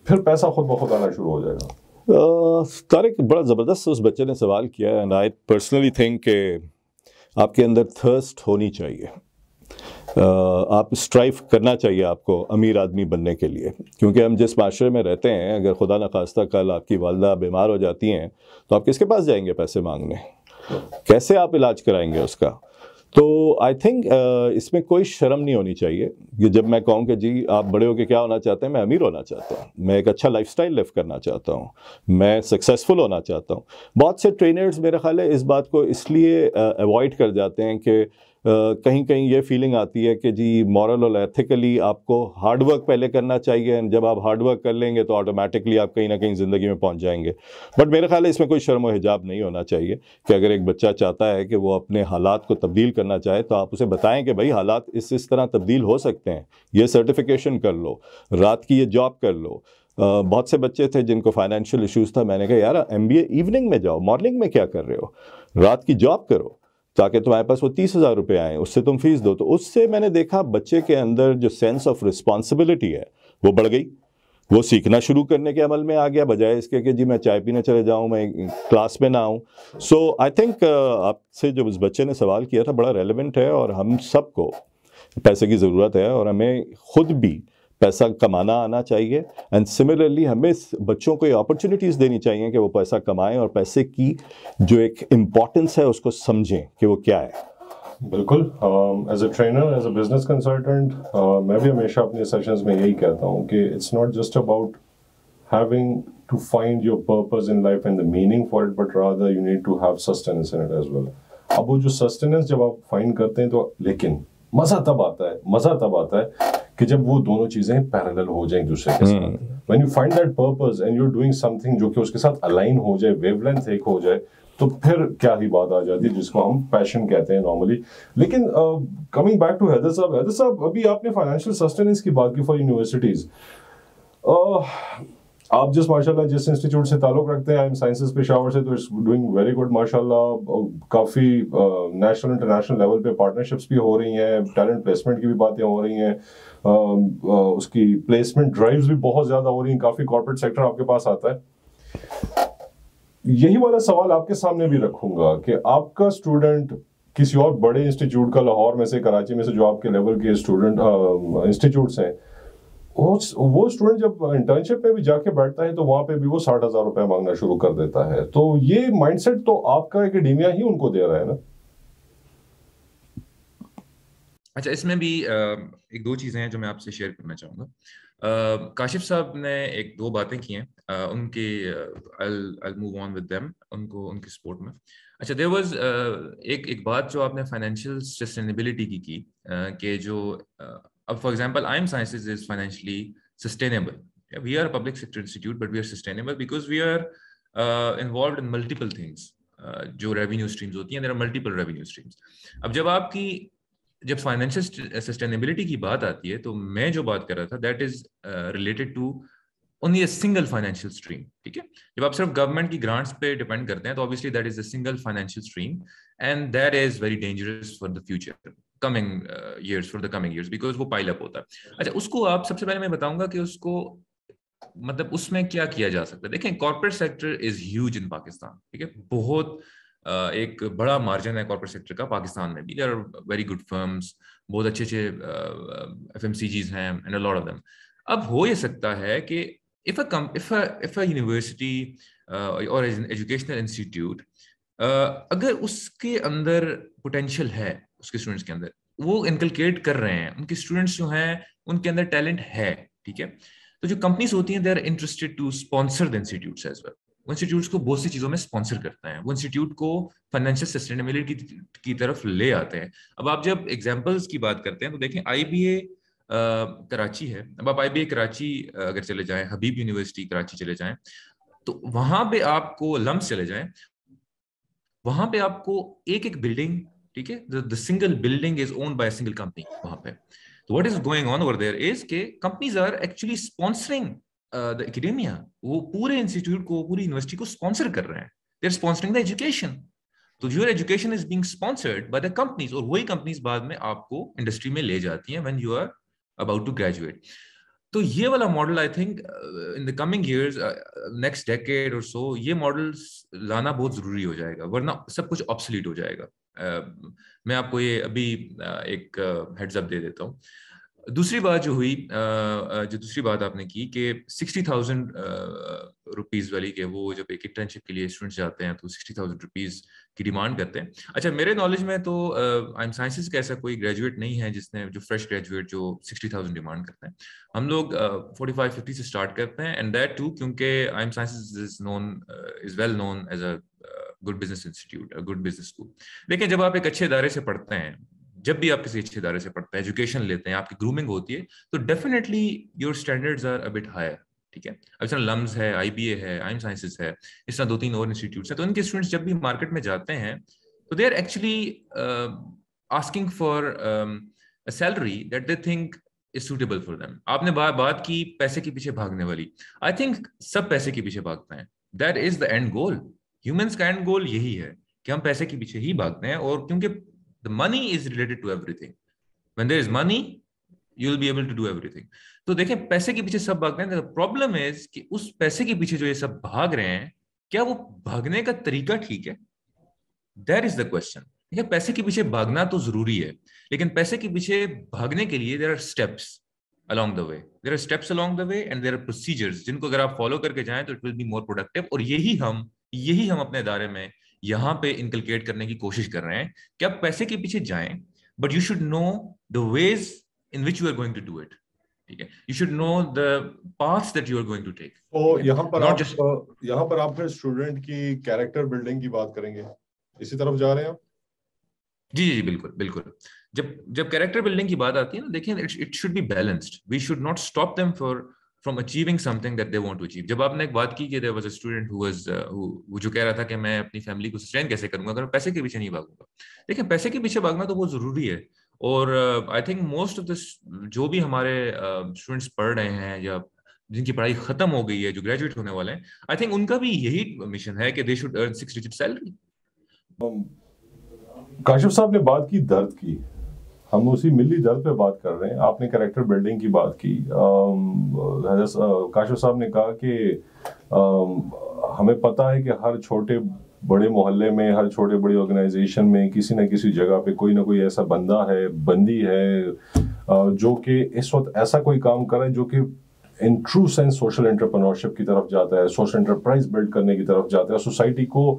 फिर पैसा खुद ब खुद आना शुरू हो जाएगा? uh, तारिक, बड़ा ज़बरदस्त उस बच्चे ने सवाल किया एंड आई पर्सनली थिंक के आपके अंदर थर्स्ट होनी चाहिए. uh, आप स्ट्राइव करना चाहिए आपको अमीर आदमी बनने के लिए, क्योंकि हम जिस माशरे में रहते हैं, अगर खुदा न खास्ता कल आपकी वालदा बीमार हो जाती हैं तो आप किसके पास जाएंगे पैसे मांगने? कैसे आप इलाज कराएंगे उसका? तो आई थिंक uh, इसमें कोई शर्म नहीं होनी चाहिए कि जब मैं कहूँ कि जी आप बड़े होकर क्या होना चाहते हैं, मैं अमीर होना चाहता हूँ, मैं एक अच्छा लाइफस्टाइल लिव करना चाहता हूँ, मैं सक्सेसफुल होना चाहता हूँ. बहुत से ट्रेनर्स मेरा ख्याल है इस बात को इसलिए अवॉइड uh, कर जाते हैं कि uh, कहीं कहीं ये फीलिंग आती है कि जी मॉरल और एथिकली आपको हार्डवर्क पहले करना चाहिए, जब आप हार्डवर्क कर लेंगे तो ऑटोमेटिकली आप कहीं ना कहीं ज़िंदगी में पहुंच जाएंगे. बट मेरे ख्याल है इसमें कोई शर्म और हिजाब नहीं होना चाहिए कि अगर एक बच्चा चाहता है कि वो अपने हालात को तब्दील करना चाहे तो आप उसे बताएं कि भाई हालात इस इस तरह तब्दील हो सकते हैं, ये सर्टिफिकेशन कर लो, रात की ये जॉब कर लो. Uh, बहुत से बच्चे थे जिनको फाइनेंशियल इशूज़ था, मैंने कहा यार एमबीए इवनिंग में जाओ, मॉर्निंग में क्या कर रहे हो, रात की जॉब करो ताकि तुम्हारे पास वो तीस हज़ार रुपये आएँ, उससे तुम फीस दो. तो उससे मैंने देखा बच्चे के अंदर जो सेंस ऑफ रिस्पॉन्सिबिलिटी है वो बढ़ गई, वो सीखना शुरू करने के अमल में आ गया, बजाय इसके कि जी मैं चाय पीने चले जाऊं, मैं क्लास में ना आऊं. सो आई थिंक आपसे जो उस बच्चे ने सवाल किया था बड़ा रेलेवेंट है और हम सबको पैसे की ज़रूरत है और हमें खुद भी पैसा कमाना आना चाहिए एंड सिमिलरली हमें बच्चों को ये अपॉर्चुनिटीज़ देनी चाहिए कि वो पैसा कमाएं और पैसे की जो एक इम्पॉर्टेंस है उसको समझें कि वो क्या है. बिल्कुल. As a trainer, as a business consultant, मैं भी हमेशा अपने सेशंस में यही कहता हूँ कि it's not just about having to find your purpose in life and the meaning for it, but rather you need to have sustenance in it as well. अब वो जो सस्टेनेंस जब आप फाइंड करते हैं तो लेकिन मज़ा तब आता है, मज़ा तब आता है कि जब वो दोनों चीजें पैरेलल हो जाएं दूसरे के साथ. When you find that purpose and you are doing something जो कि उसके साथ अलाइन हो जाए, वेवलेंथ एक हो जाए, तो फिर क्या ही बात आ जाती है जिसको हम पैशन कहते हैं नॉर्मली. लेकिन कमिंग बैक टू हैदर साहब, हैदर साहब अभी आपने फाइनेंशियल सस्टेनेंस की बात की फॉर यूनिवर्सिटीज. आप जिस माशाल्लाह जिस इंस्टीट्यूट से ताल्लुक रखते हैं, आईएम साइंसेस पेशावर से, तो इट्स डूइंग वेरी गुड माशाल्लाह. काफ़ी नेशनल इंटरनेशनल लेवल पे पार्टनरशिप्स भी हो रही हैं, टैलेंट प्लेसमेंट की भी बातें हो रही हैं, uh, uh, उसकी प्लेसमेंट ड्राइव्स भी बहुत ज़्यादा हो रही हैं, काफ़ी कॉर्पोरेट सेक्टर आपके पास आता है. यही वाला सवाल आपके सामने भी रखूँगा कि आपका स्टूडेंट किसी और बड़े इंस्टीट्यूट का, लाहौर में से, कराची में से, जो आपके लेवल के स्टूडेंट इंस्टीट्यूट्स हैं, वो स्टूडेंट जब इंटर्नशिप में भी जाके बैठता है तो वहाँ पे भी वो साठ हज़ार रुपये मांगना शुरू कर देता है. तो ये माइंडसेट तो आपका एकेडेमिया ही उनको दे रहा है ना? अच्छा, इसमें भी एक दो चीज़ें हैं जो मैं आपसे शेयर करना चाहूँगा। काशिफ साहब ने एक दो बातें की हैं, उनके I will move on with them, उनको उनके सपोर्ट में। अच्छा, देयर वाज एक एक बात जो आपने फाइनेंशियल सस्टेनेबिलिटी की की कि जो अब for example IM sciences is financially sustainable, we are public sector institute but we are sustainable because we are involved in multiple things, जो रेवेन्यू स्ट्रीम्स होती हैं, there are multiple revenue streams. अब जब आपकी जब फाइनेंशियल सस्टेनेबिलिटी की बात आती है तो मैं जो बात कर रहा था that is related to only a single financial stream, ठीक है। जब आप सिर्फ गवर्नमेंट की ग्रांट्स पे डिपेंड करते हैं तो obviously that is a single financial stream and that is very dangerous for the future coming years for the coming years because वो पाइल अप होता है। अच्छा, उसको आप सबसे पहले मैं बताऊंगा कि उसको मतलब उसमें क्या किया जा सकता है। देखें, corporate sector is huge in Pakistan, ठीक है, बहुत Uh, एक बड़ा मार्जिन है कॉर्पोरेट सेक्टर का पाकिस्तान में भी। There are very good firms, बहुत अच्छे अच्छे एफएमसीजीज हैं and a lot of them. अब हो ये सकता है कि if a if if a university और एजुकेशनल इंस्टीट्यूट अगर उसके अंदर पोटेंशियल है, उसके स्टूडेंट्स के अंदर वो इनकलकेट कर रहे हैं, उनके स्टूडेंट्स जो हैं उनके अंदर टैलेंट है, ठीक है, तो जो कंपनीज होती हैं they are interested to sponsor the institutes as well. Institutes को बहुत सी चीजों में स्पॉन्सर करते हैं, वो इंस्टीट्यूट को फाइनेंशियल सस्टेनेबिलिटी की, की तरफ ले आते हैं। अब आप जब एग्जांपल्स की बात करते हैं तो देखें आईबीए कराची है। अब आप आईबीए कराची अगर चले जाएं, हबीब यूनिवर्सिटी कराची चले जाएं तो वहां पे आपको लम्स चले जाएं, वहां पे आपको एक एक बिल्डिंग, ठीक है, the single building is owned by a single company वहां पे। तो what is going on over there is के companies are actually sponsoring the academia, वो पूरे इंस्टीट्यूट को, पूरी यूनिवर्सिटी को स्पॉन्सर कर रहे हैं, they are sponsoring the education. तो your education is being sponsored by the companies और वही कंपनीज बाद में आपको इंडस्ट्री में ले जाती हैं when you are about to graduate. तो ये वाला model I think in the coming years, next decade और सो, ये मॉडल लाना बहुत जरूरी हो जाएगा, वरना सब कुछ ऑब्सोलीट हो जाएगा। uh, मैं आपको ये अभी uh, एक हेड्स uh, अप दे देता हूँ। दूसरी बात जो हुई, जो दूसरी बात आपने की कि सिक्सटी थाउजेंड रुपीज़ वाली के वो जब एक इंटर्नशिप के लिए स्टूडेंट्स जाते हैं तो सिक्सटी थाउजेंड रुपीज़ की डिमांड करते हैं। अच्छा, मेरे नॉलेज में तो आई एम साइंसेस का ऐसा कोई ग्रेजुएट नहीं है जिसने, जो फ्रेश ग्रेजुएट जो सिक्सटी थाउजेंड डिमांड करते हैं। हम लोग फोर्टी फाइव फिफ्टी से स्टार्ट करते हैं एंड दैट टू क्योंकि I M sciences is known is well known as a good business institute, good business school. लेकिन जब आप एक अच्छे इदारे से पढ़ते हैं, जब भी आप किसी अच्छे इदारे से पढ़ते हैं, एजुकेशन लेते हैं, आपकी ग्रूमिंग होती है, तो definitely your standards are a bit higher, ठीक है। अब इस तरह लम्स है, आईबीए है, आईएम साइंसेस है, इस तरह दो तीन और इंस्टीट्यूट्स हैं, तो इनके स्टूडेंट्स जब भी मार्केट में जाते हैं तो they are actually asking for a salary that they think is suitable for them. आपने बात की पैसे के पीछे भागने वाली, आई थिंक सब पैसे के पीछे भागते हैं, that is the end goal. Humans का एंड गोल यही है कि हम पैसे के पीछे ही भागते हैं और क्योंकि the money is related to everything, when there is money you will be able to do everything। तो देखें, पैसे के पीछे सब भागते हैं। The problem is कि उस पैसे के पीछे जो ये सब भाग रहे हैं, क्या वो भागने का तरीका ठीक है? That is the question। देखिए, पैसे के पीछे भागना तो जरूरी है, लेकिन पैसे के पीछे भागने के लिए there are steps along the way, there are steps along the way and there are procedures जिनको अगर आप फॉलो करके जाएं तो it will be more productive। और यही हम यही हम अपने इदारे में यहाँ पे इनकलकेट करने की कोशिश कर रहे हैं कि आप पैसे के पीछे जाएं, but you should know the ways in which you are going to do it, ठीक है, you should know the paths that you are going to take. तो यहाँ पर आप, just... यहाँ पर आप फिर स्टूडेंट की कैरेक्टर बिल्डिंग की बात करेंगे, इसी तरफ जा रहे हैं आप? जी जी जी, बिल्कुल बिल्कुल। जब जब कैरेक्टर बिल्डिंग की बात आती है ना, देखिए, it should be balanced, we should not stop them for from achieving something that they want to achieve। जब आपने एक बात की कि there was a student who was uh, who, who जो कह रहा था कि मैं अपनी फैमिली को सस्टेन कैसे करूंगा अगर मैं पैसे के पीछे नहीं भागूंगा। देखिए, पैसे के पीछे भागना तो बहुत जरूरी है और I think most of the जो भी हमारे स्टूडेंट्स uh, पढ़ रहे हैं या जिनकी पढ़ाई खत्म हो गई है, जो ग्रेजुएट होने वाले हैं, आई थिंक उनका भी यही मिशन है कि they should earn six digit salary. Kashif साहब ने बात की दर्द की, हम उसी मिली दर्द पे बात कर रहे हैं। आपने कैरेक्टर बिल्डिंग की बात की, काशिफ साहब ने कहा कि हमें पता है कि हर छोटे बड़े मोहल्ले में, हर छोटे बड़ी ऑर्गेनाइजेशन में, किसी ना किसी जगह पे कोई ना कोई ऐसा बंदा है, बंदी है जो कि इस वक्त ऐसा कोई काम कर रहा है जो कि in true sense social entrepreneurship की तरफ जाता है, सोशल एंटरप्राइज बिल्ड करने की तरफ जाता है, सोसाइटी को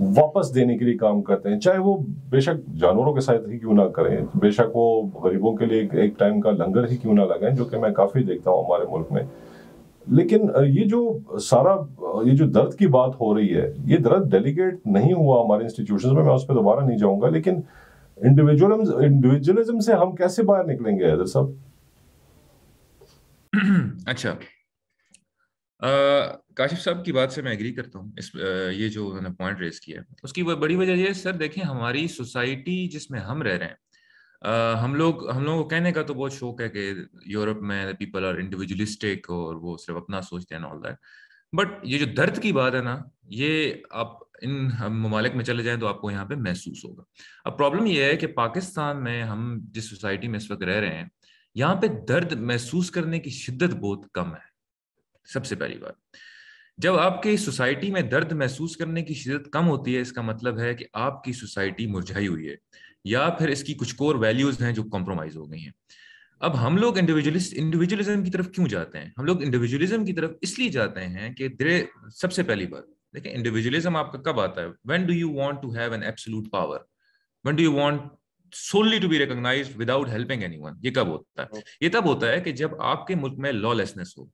वापस देने के लिए काम करते हैं, चाहे वो बेशक जानवरों के साथ ही क्यों ना करें, बेशक वो गरीबों के लिए एक टाइम का लंगर ही क्यों ना लगाएं, जो कि मैं काफ़ी देखता हूं हमारे मुल्क में। लेकिन ये जो सारा ये जो दर्द की बात हो रही है, ये दर्द डेलीगेट नहीं हुआ हमारे इंस्टीट्यूशन में, मैं उस पर दोबारा नहीं जाऊँगा, लेकिन इंडिविजुअलिज्म इंडिविजुअलिज्म से हम कैसे बाहर निकलेंगे हैदर साहब? अच्छा, काशिफ साहब की बात से मैं एग्री करता हूँ। इस आ, ये जो उन्होंने पॉइंट रेज किया है उसकी बड़ी वजह ये सर, देखें हमारी सोसाइटी जिसमें हम रह रहे हैं, आ, हम लोग हम लोगों को कहने का तो बहुत शौक है कि यूरोप में पीपल आर इंडिविजुअलिस्टिक और वो सिर्फ अपना सोचते हैं ऑल दैट, बट ये जो दर्द की बात है ना, ये आप इन ममालिक में चले जाएं तो आपको यहाँ पे महसूस होगा। अब प्रॉब्लम ये है कि पाकिस्तान में हम जिस सोसाइटी में इस वक्त रह रहे हैं, यहाँ पे दर्द महसूस करने की शिद्दत बहुत कम है। सबसे पहली बात, जब आपकी सोसाइटी में दर्द महसूस करने की शिद्दत कम होती है, इसका मतलब है कि आपकी सोसाइटी मुरझाई हुई है या फिर इसकी कुछ कोर वैल्यूज हैं जो कॉम्प्रोमाइज हो गई हैं। अब हम लोग इंडिविजुअलिस्ट इंडिविजुअलिज्म की तरफ क्यों जाते हैं? हम लोग इंडिविजुअलिज्म की तरफ इसलिए जाते हैं कि दरे सबसे पहली बात देखिए, इंडिविजुअलिज्म आपका कब आता है? When do you want to have an absolute power, when do you want solely to be recognized without helping anyone, ये कब होता है? ये तब होता है कि जब आपके मुल्क में lawlessness हो,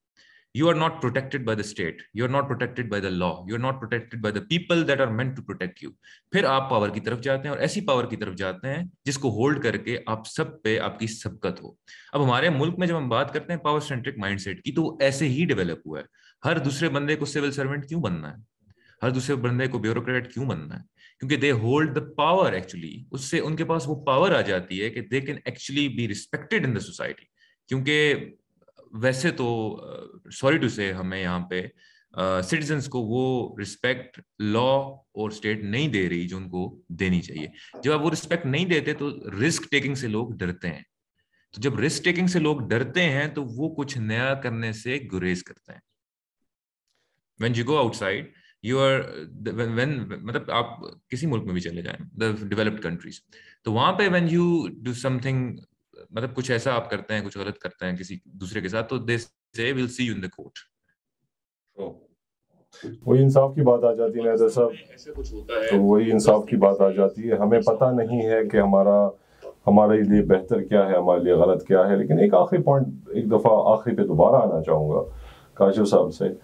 you are not protected by the state, you are not protected by the law, you are not protected by the people that are meant to protect you, फिर आप पावर की तरफ जाते हैं और ऐसी पावर की तरफ जाते हैं जिसको होल्ड करके आप सब पे आपकी सबकत हो। अब हमारे मुल्क में जब हम बात करते हैं पावर सेंट्रिक माइंडसेट की, तो ऐसे ही डेवलप हुआ है। हर दूसरे बंदे को सिविल सर्वेंट क्यों बनना है, हर दूसरे बंदे को ब्यूरोक्रेट क्यों बनना है? क्योंकि they hold the power actually, उससे उनके पास वो पावर आ जाती है कि they can actually be respected in the society. क्योंकि वैसे तो सॉरी टू से हमें यहाँ पे सिटीजन्स uh, को वो रिस्पेक्ट लॉ और स्टेट नहीं दे रही जो उनको देनी चाहिए। जब आप वो रिस्पेक्ट नहीं देते तो रिस्क टेकिंग से लोग डरते हैं, तो जब रिस्क टेकिंग से लोग डरते हैं तो वो कुछ नया करने से गुरेज करते हैं। When you go outside You are, when, मतलब आप किसी मुल्क में भी चले जाएं, the developed countries, तो वहाँ पे when you do something, मतलब कुछ ऐसा आप करते हैं, कुछ गलत करते हैं किसी दूसरे के साथ, तो they say we'll see you in the court। तो वही इंसाफ की बात आ जाती है ना साहब, ऐसे कुछ होता है तो वही इंसाफ की बात आ जाती है। हमें पता नहीं है कि हमारा हमारे लिए बेहतर क्या है, हमारे लिए गलत क्या है। लेकिन एक आखिरी पॉइंट, एक दफा आखिरी पे दोबारा आना चाहूंगा काशिफ साहब से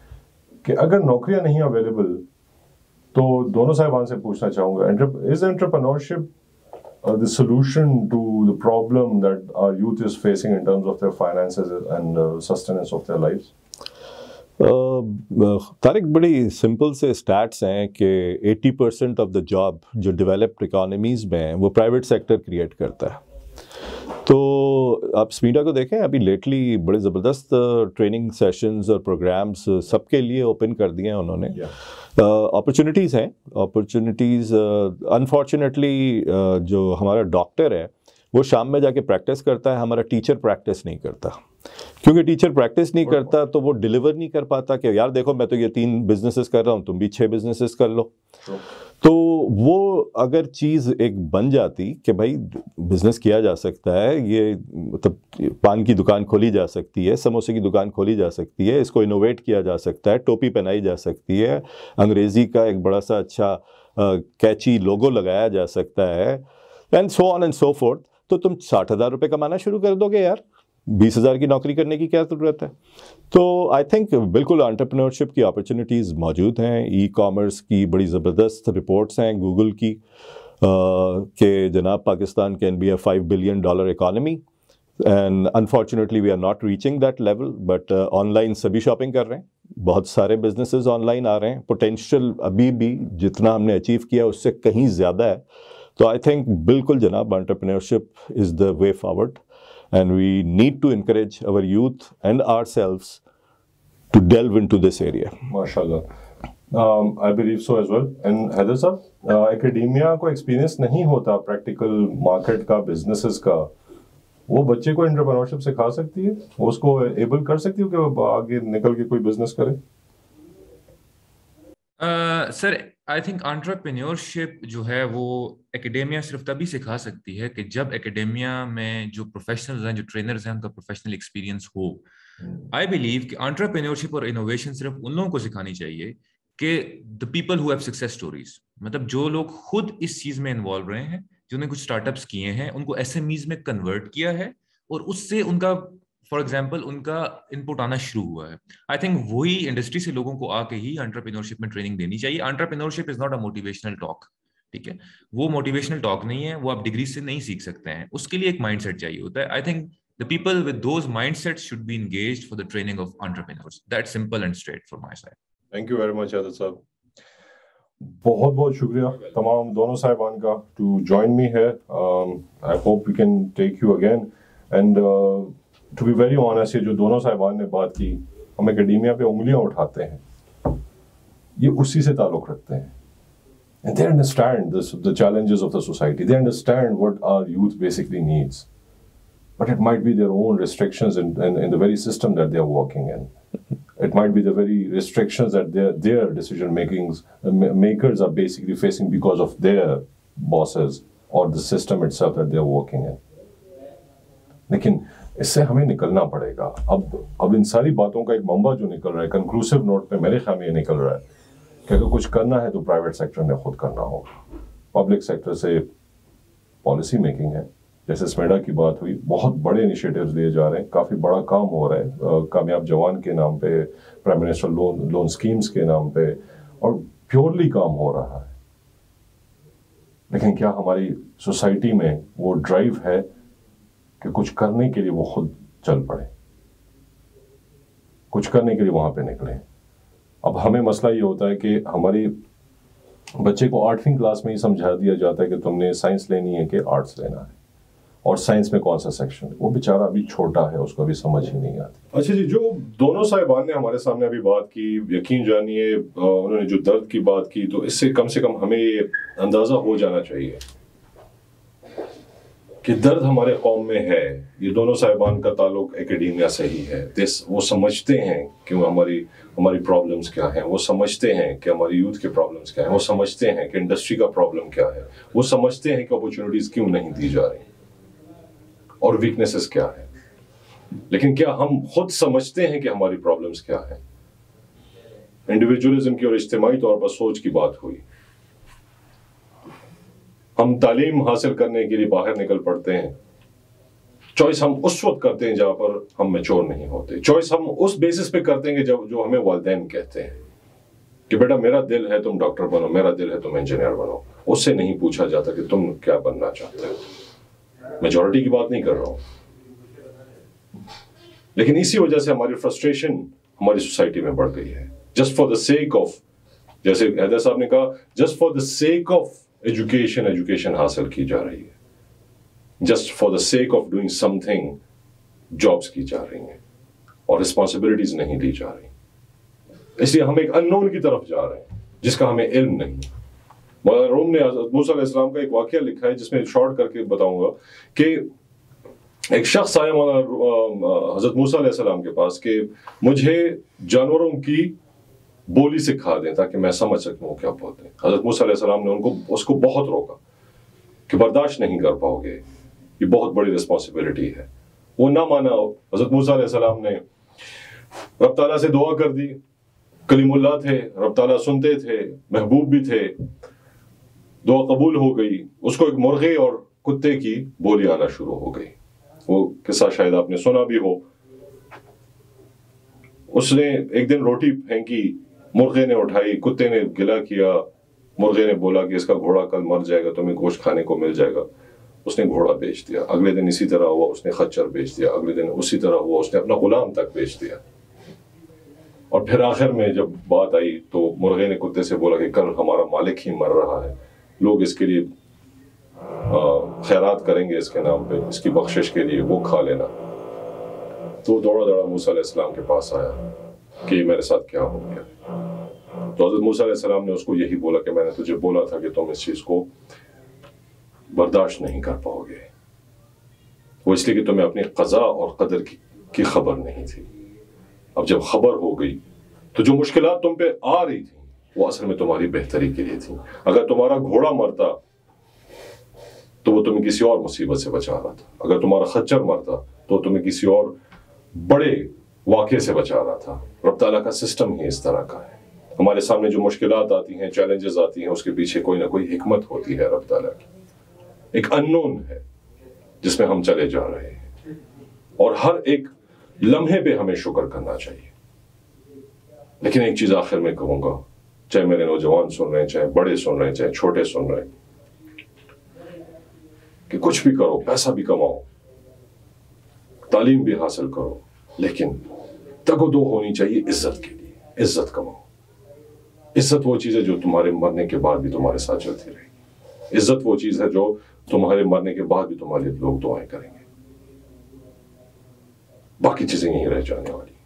कि अगर नौकरियां नहीं अवेलेबल, तो दोनों साहिबान से पूछना चाहूँगा, is entrepreneurship the solution to the problem that our youth is facing in terms of their finances and sustenance of their lives? Tariq, बड़ी सिंपल से स्टैट्स हैं कि अस्सी परसेंट ऑफ द जॉब जो डेवलप्ड इकॉनमीज़ में हैं वो प्राइवेट सेक्टर क्रिएट करता है। तो आप स्मीडा को देखें, अभी लेटली बड़े ज़बरदस्त ट्रेनिंग सेशंस और प्रोग्राम्स सबके लिए ओपन कर दिए हैं उन्होंने। अपॉर्चुनिटीज़ हैं, अपॉर्चुनिटीज़ अनफॉर्चुनेटली जो हमारा डॉक्टर है वो शाम में जाके प्रैक्टिस करता है, हमारा टीचर प्रैक्टिस नहीं करता, क्योंकि टीचर प्रैक्टिस नहीं करता तो वो डिलीवर नहीं कर पाता कि यार देखो मैं तो ये तीन बिजनेसेस कर रहा हूँ, तुम भी छः बिजनेसेस कर लो। तो वो अगर चीज़ एक बन जाती कि भाई बिज़नेस किया जा सकता है, ये मतलब पान की दुकान खोली जा सकती है, समोसे की दुकान खोली जा सकती है, इसको इनोवेट किया जा सकता है, टोपी पहनाई जा सकती है, अंग्रेज़ी का एक बड़ा सा अच्छा कैची लोगो लगाया जा सकता है, and so on and so forth, तो तुम साठ हज़ार रुपये कमाना शुरू कर दोगे यार, बीस हज़ार की नौकरी करने की क्या ज़रूरत है? तो आई थिंक बिल्कुल एंटरप्रेन्योरशिप की अपॉर्चुनिटीज़ मौजूद हैं। ई कॉमर्स की बड़ी ज़बरदस्त रिपोर्ट्स हैं गूगल की कि जनाब Pakistan can be a five billion dollar economy and unfortunately we are not reaching that level, but online सभी शॉपिंग कर रहे हैं, बहुत सारे बिजनेसेस ऑनलाइन आ रहे हैं, पोटेंशियल अभी भी जितना हमने अचीव किया उससे कहीं ज़्यादा है। तो आई थिंक बिल्कुल जनाब entrepreneurship is the way forward and we need to encourage our youth and ourselves to delve into this area. MashaAllah. Um, I believe so as well. And Haider sahab, uh, academia ko experience nahi hota practical market ka, businesses का, वो बच्चे को entrepreneurship सिखा सकती है, उसको able कर सकती है कि वो आगे निकल के कोई business करे? Uh, sir, I think entrepreneurship जो है वो एकेडेमिया सिर्फ तभी सिखा सकती है कि जब एकेडेमिया में जो प्रोफेशनल्स हैं, जो ट्रेनर्स हैं, उनका प्रोफेशनल एक्सपीरियंस हो। आई बिलीव कि एंटरप्रेन्योरशिप और इनोवेशन सिर्फ उन लोगों को सिखानी चाहिए कि the people who have success stories, मतलब जो लोग खुद इस चीज में इन्वॉल्व रहे हैं, जिन्होंने कुछ स्टार्टअप्स किए हैं, उनको एसएमईज में कन्वर्ट किया है और उससे उनका फॉर एग्जाम्पल उनका इनपुट आना शुरू हुआ है। आई थिंक वही इंडस्ट्री से लोगों को आके ही एंटरप्रेन्योरशिप में ट्रेनिंग देनी चाहिए। Entrepreneurship is not a motivational talk, ठीक है, वो मोटिवेशनल टॉक नहीं है, वो आप डिग्री से नहीं सीख सकते हैं, उसके लिए एक माइंडसेट चाहिए होता है। I think the people with those mindsets should be engaged for the training of entrepreneurs. That simple and straight from my side. Thank you very much Adar साहब, बहुत बहुत शुक्रिया तमाम दोनों साहिबान का टू जॉइन मी है। I hope we can take you again and to be very honest, जो दोनों साहिबान ने बात की, हम एकेडेमिया पे उंगलियां उठाते हैं, ये उसी से ताल्लुक रखते हैं। And they understand the challenges of the society, they understand what our youth basically needs, but it might be their own restrictions in in the very system that they are working in. It might be the very restrictions that their their decision makings makers are basically facing because of their bosses or the system itself that they are working in. लेकिन इससे हमें निकलना पड़ेगा। अब अब इन सारी बातों का एक मंबा जो निकल रहा है, कंक्लूसिव नोट पे मेरे ख्याल में ये निकल रहा है कि अगर कुछ करना है तो प्राइवेट सेक्टर में खुद करना होगा। पब्लिक सेक्टर से पॉलिसी मेकिंग है, जैसे स्मेडा की बात हुई, बहुत बड़े इनिशिएटिव्स लिए जा रहे हैं, काफ़ी बड़ा काम हो रहा है, कामयाब जवान के नाम पे, prime minister loan loan schemes के नाम पे, और प्योरली काम हो रहा है। लेकिन क्या हमारी सोसाइटी में वो ड्राइव है कि कुछ करने के लिए वो खुद चल पड़े, कुछ करने के लिए वहाँ पे निकले? अब हमें मसला ये होता है कि हमारी बच्चे को आठवीं क्लास में ही समझा दिया जाता है कि तुमने साइंस लेनी है कि आर्ट्स लेना है, और साइंस में कौन सा सेक्शन है। वो बेचारा अभी छोटा है, उसको अभी समझ ही नहीं आती। अच्छा जी, जो दोनों साहिबान ने हमारे सामने अभी बात की, यकीन जानिए उन्होंने जो दर्द की बात की, तो इससे कम से कम हमें ये अंदाजा हो जाना चाहिए कि दर्द हमारे कौम में है। ये दोनों साहिबान का ताल्लुक एकेडेमिया से ही है। दिस वो समझते हैं कि हमारी हमारी प्रॉब्लम्स क्या हैं, वो समझते हैं कि हमारी यूथ के प्रॉब्लम्स क्या हैं, वो समझते हैं कि इंडस्ट्री का प्रॉब्लम क्या है, वो समझते हैं कि अपॉर्चुनिटीज़ क्यों नहीं दी जा रही और वीकनेसेस क्या है। लेकिन क्या हम खुद समझते हैं कि हमारी प्रॉब्लम्स क्या है? इंडिविजुअलिज्म की और इज्तिमाई तौर पर सोच की बात हुई। हम तालीम हासिल करने के लिए बाहर निकल पड़ते हैं। चॉइस हम उस वक्त करते हैं जहां पर हम मैच्योर नहीं होते। चॉइस हम उस बेसिस पे करते हैं कि जब जो हमें वालिदैन कहते हैं कि बेटा मेरा दिल है तुम डॉक्टर बनो, मेरा दिल है तुम इंजीनियर बनो। उससे नहीं पूछा जाता कि तुम क्या बनना चाहते हो। मेजॉरिटी की बात नहीं कर रहा हूं, लेकिन इसी वजह से हमारी फ्रस्ट्रेशन हमारी सोसाइटी में बढ़ गई है। Just for the sake of, जैसे हैदर साहब ने कहा, just for the sake of education education हासिल की जा रही है, just for the sake of doing something jobs की जा रही हैं और रिस्पॉन्सिबिलिटीज नहीं दी जा रही। इसलिए हम एक अननोन की तरफ जा रहे हैं जिसका हमें इल्म नहीं। मौलाना रोम ने मूसा अलैहिस्सलाम का एक वाकया लिखा है जिसमें शॉर्ट करके बताऊंगा कि एक शख्स आया मौलाना हजरत मूसा अलैहिस्सलाम के पास कि मुझे जानवरों की बोली सिखा दें ताकि मैं समझ सकूं क्या बोलते हैं। हजरत मूसा अलैहिस्सलाम ने उनको उसको बहुत रोका कि बर्दाश्त नहीं कर पाओगे, ये बहुत बड़ी रिस्पॉन्सिबिलिटी है। वो ना माना। हजरत मूसा अलैहिस्सलाम ने रब ताला से दुआ कर दी, कलीमुल्लाह थे, रब ताला सुनते थे, महबूब भी थे, दुआ कबूल हो गई। उसको एक मुर्गे और कुत्ते की बोली आना शुरू हो गई। वो किस्सा शायद आपने सुना भी हो। उसने एक दिन रोटी फेंकी, मुर्गे ने उठाई, कुत्ते ने गिला किया, मुर्गे ने बोला कि इसका घोड़ा कल मर जाएगा, तुम्हें गोश्त खाने को मिल जाएगा। उसने घोड़ा बेच दिया। अगले दिन इसी तरह हुआ, उसने खच्चर बेच दिया। अगले दिन उसी तरह हुआ, उसने अपना गुलाम तक बेच दिया। और फिर आखिर में जब बात आई तो मुर्गे ने कुत्ते से बोला कि कल हमारा मालिक ही मर रहा है, लोग इसके लिए खैरात करेंगे, इसके नाम पे, इसकी बख्शिश के लिए, वो खा लेना। तो दौड़ा दौड़ा मूसा अलैहिस्सलाम के पास आया कि मेरे साथ क्या हो गया। तो हजरत मूसा अलैहिस्सलाम ने उसको यही बोला कि मैंने तुझे बोला था कि तुम इस चीज को बर्दाश्त नहीं कर पाओगे, वो इसलिए कि तुम्हें अपनी कज़ा और कदर की, की खबर नहीं थी। अब जब खबर हो गई तो जो मुश्किलात तुम पे आ रही थी वो असल में तुम्हारी बेहतरी के लिए थी। अगर तुम्हारा घोड़ा मरता तो वो तुम्हें किसी और मुसीबत से बचा रहा था, अगर तुम्हारा खच्चर मरता तो तुम्हें किसी और बड़े वाकये से बचा रहा था। रब ताला का सिस्टम ही इस तरह का है। हमारे सामने जो मुश्किलात आती हैं, चैलेंजेस आती हैं, उसके पीछे कोई ना कोई हिकमत होती है रब ताला की। एक अननोन है जिसमें हम चले जा रहे हैं और हर एक लम्हे पे हमें शुक्र करना चाहिए। लेकिन एक चीज आखिर में कहूंगा, चाहे मेरे नौजवान सुन रहे हैं, चाहे बड़े सुन रहे हैं, चाहे छोटे सुन रहे हैं, कि कुछ भी करो, पैसा भी कमाओ, तालीम भी हासिल करो, लेकिन तगदो होनी चाहिए इज्जत के लिए। इज्जत कमाओ। इज्जत वो चीज है जो तुम्हारे मरने के बाद भी तुम्हारे साथ चलती रहेगी। इज्जत वो चीज है जो तुम्हारे मरने के बाद भी तुम्हारे लोग दुआएं करेंगे। बाकी चीजें यहीं रह जाने वाली।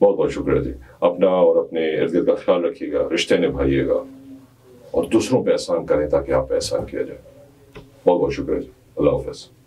बहुत बहुत शुक्रिया जी। अपना और अपने इर्द गिर्द का ख्याल रखिएगा, रिश्ते निभाइएगा और दूसरों पर एहसान करें ताकि आप एहसान किया जाए। बहुत बहुत शुक्रिया जी। अल्लाह हाफिज़।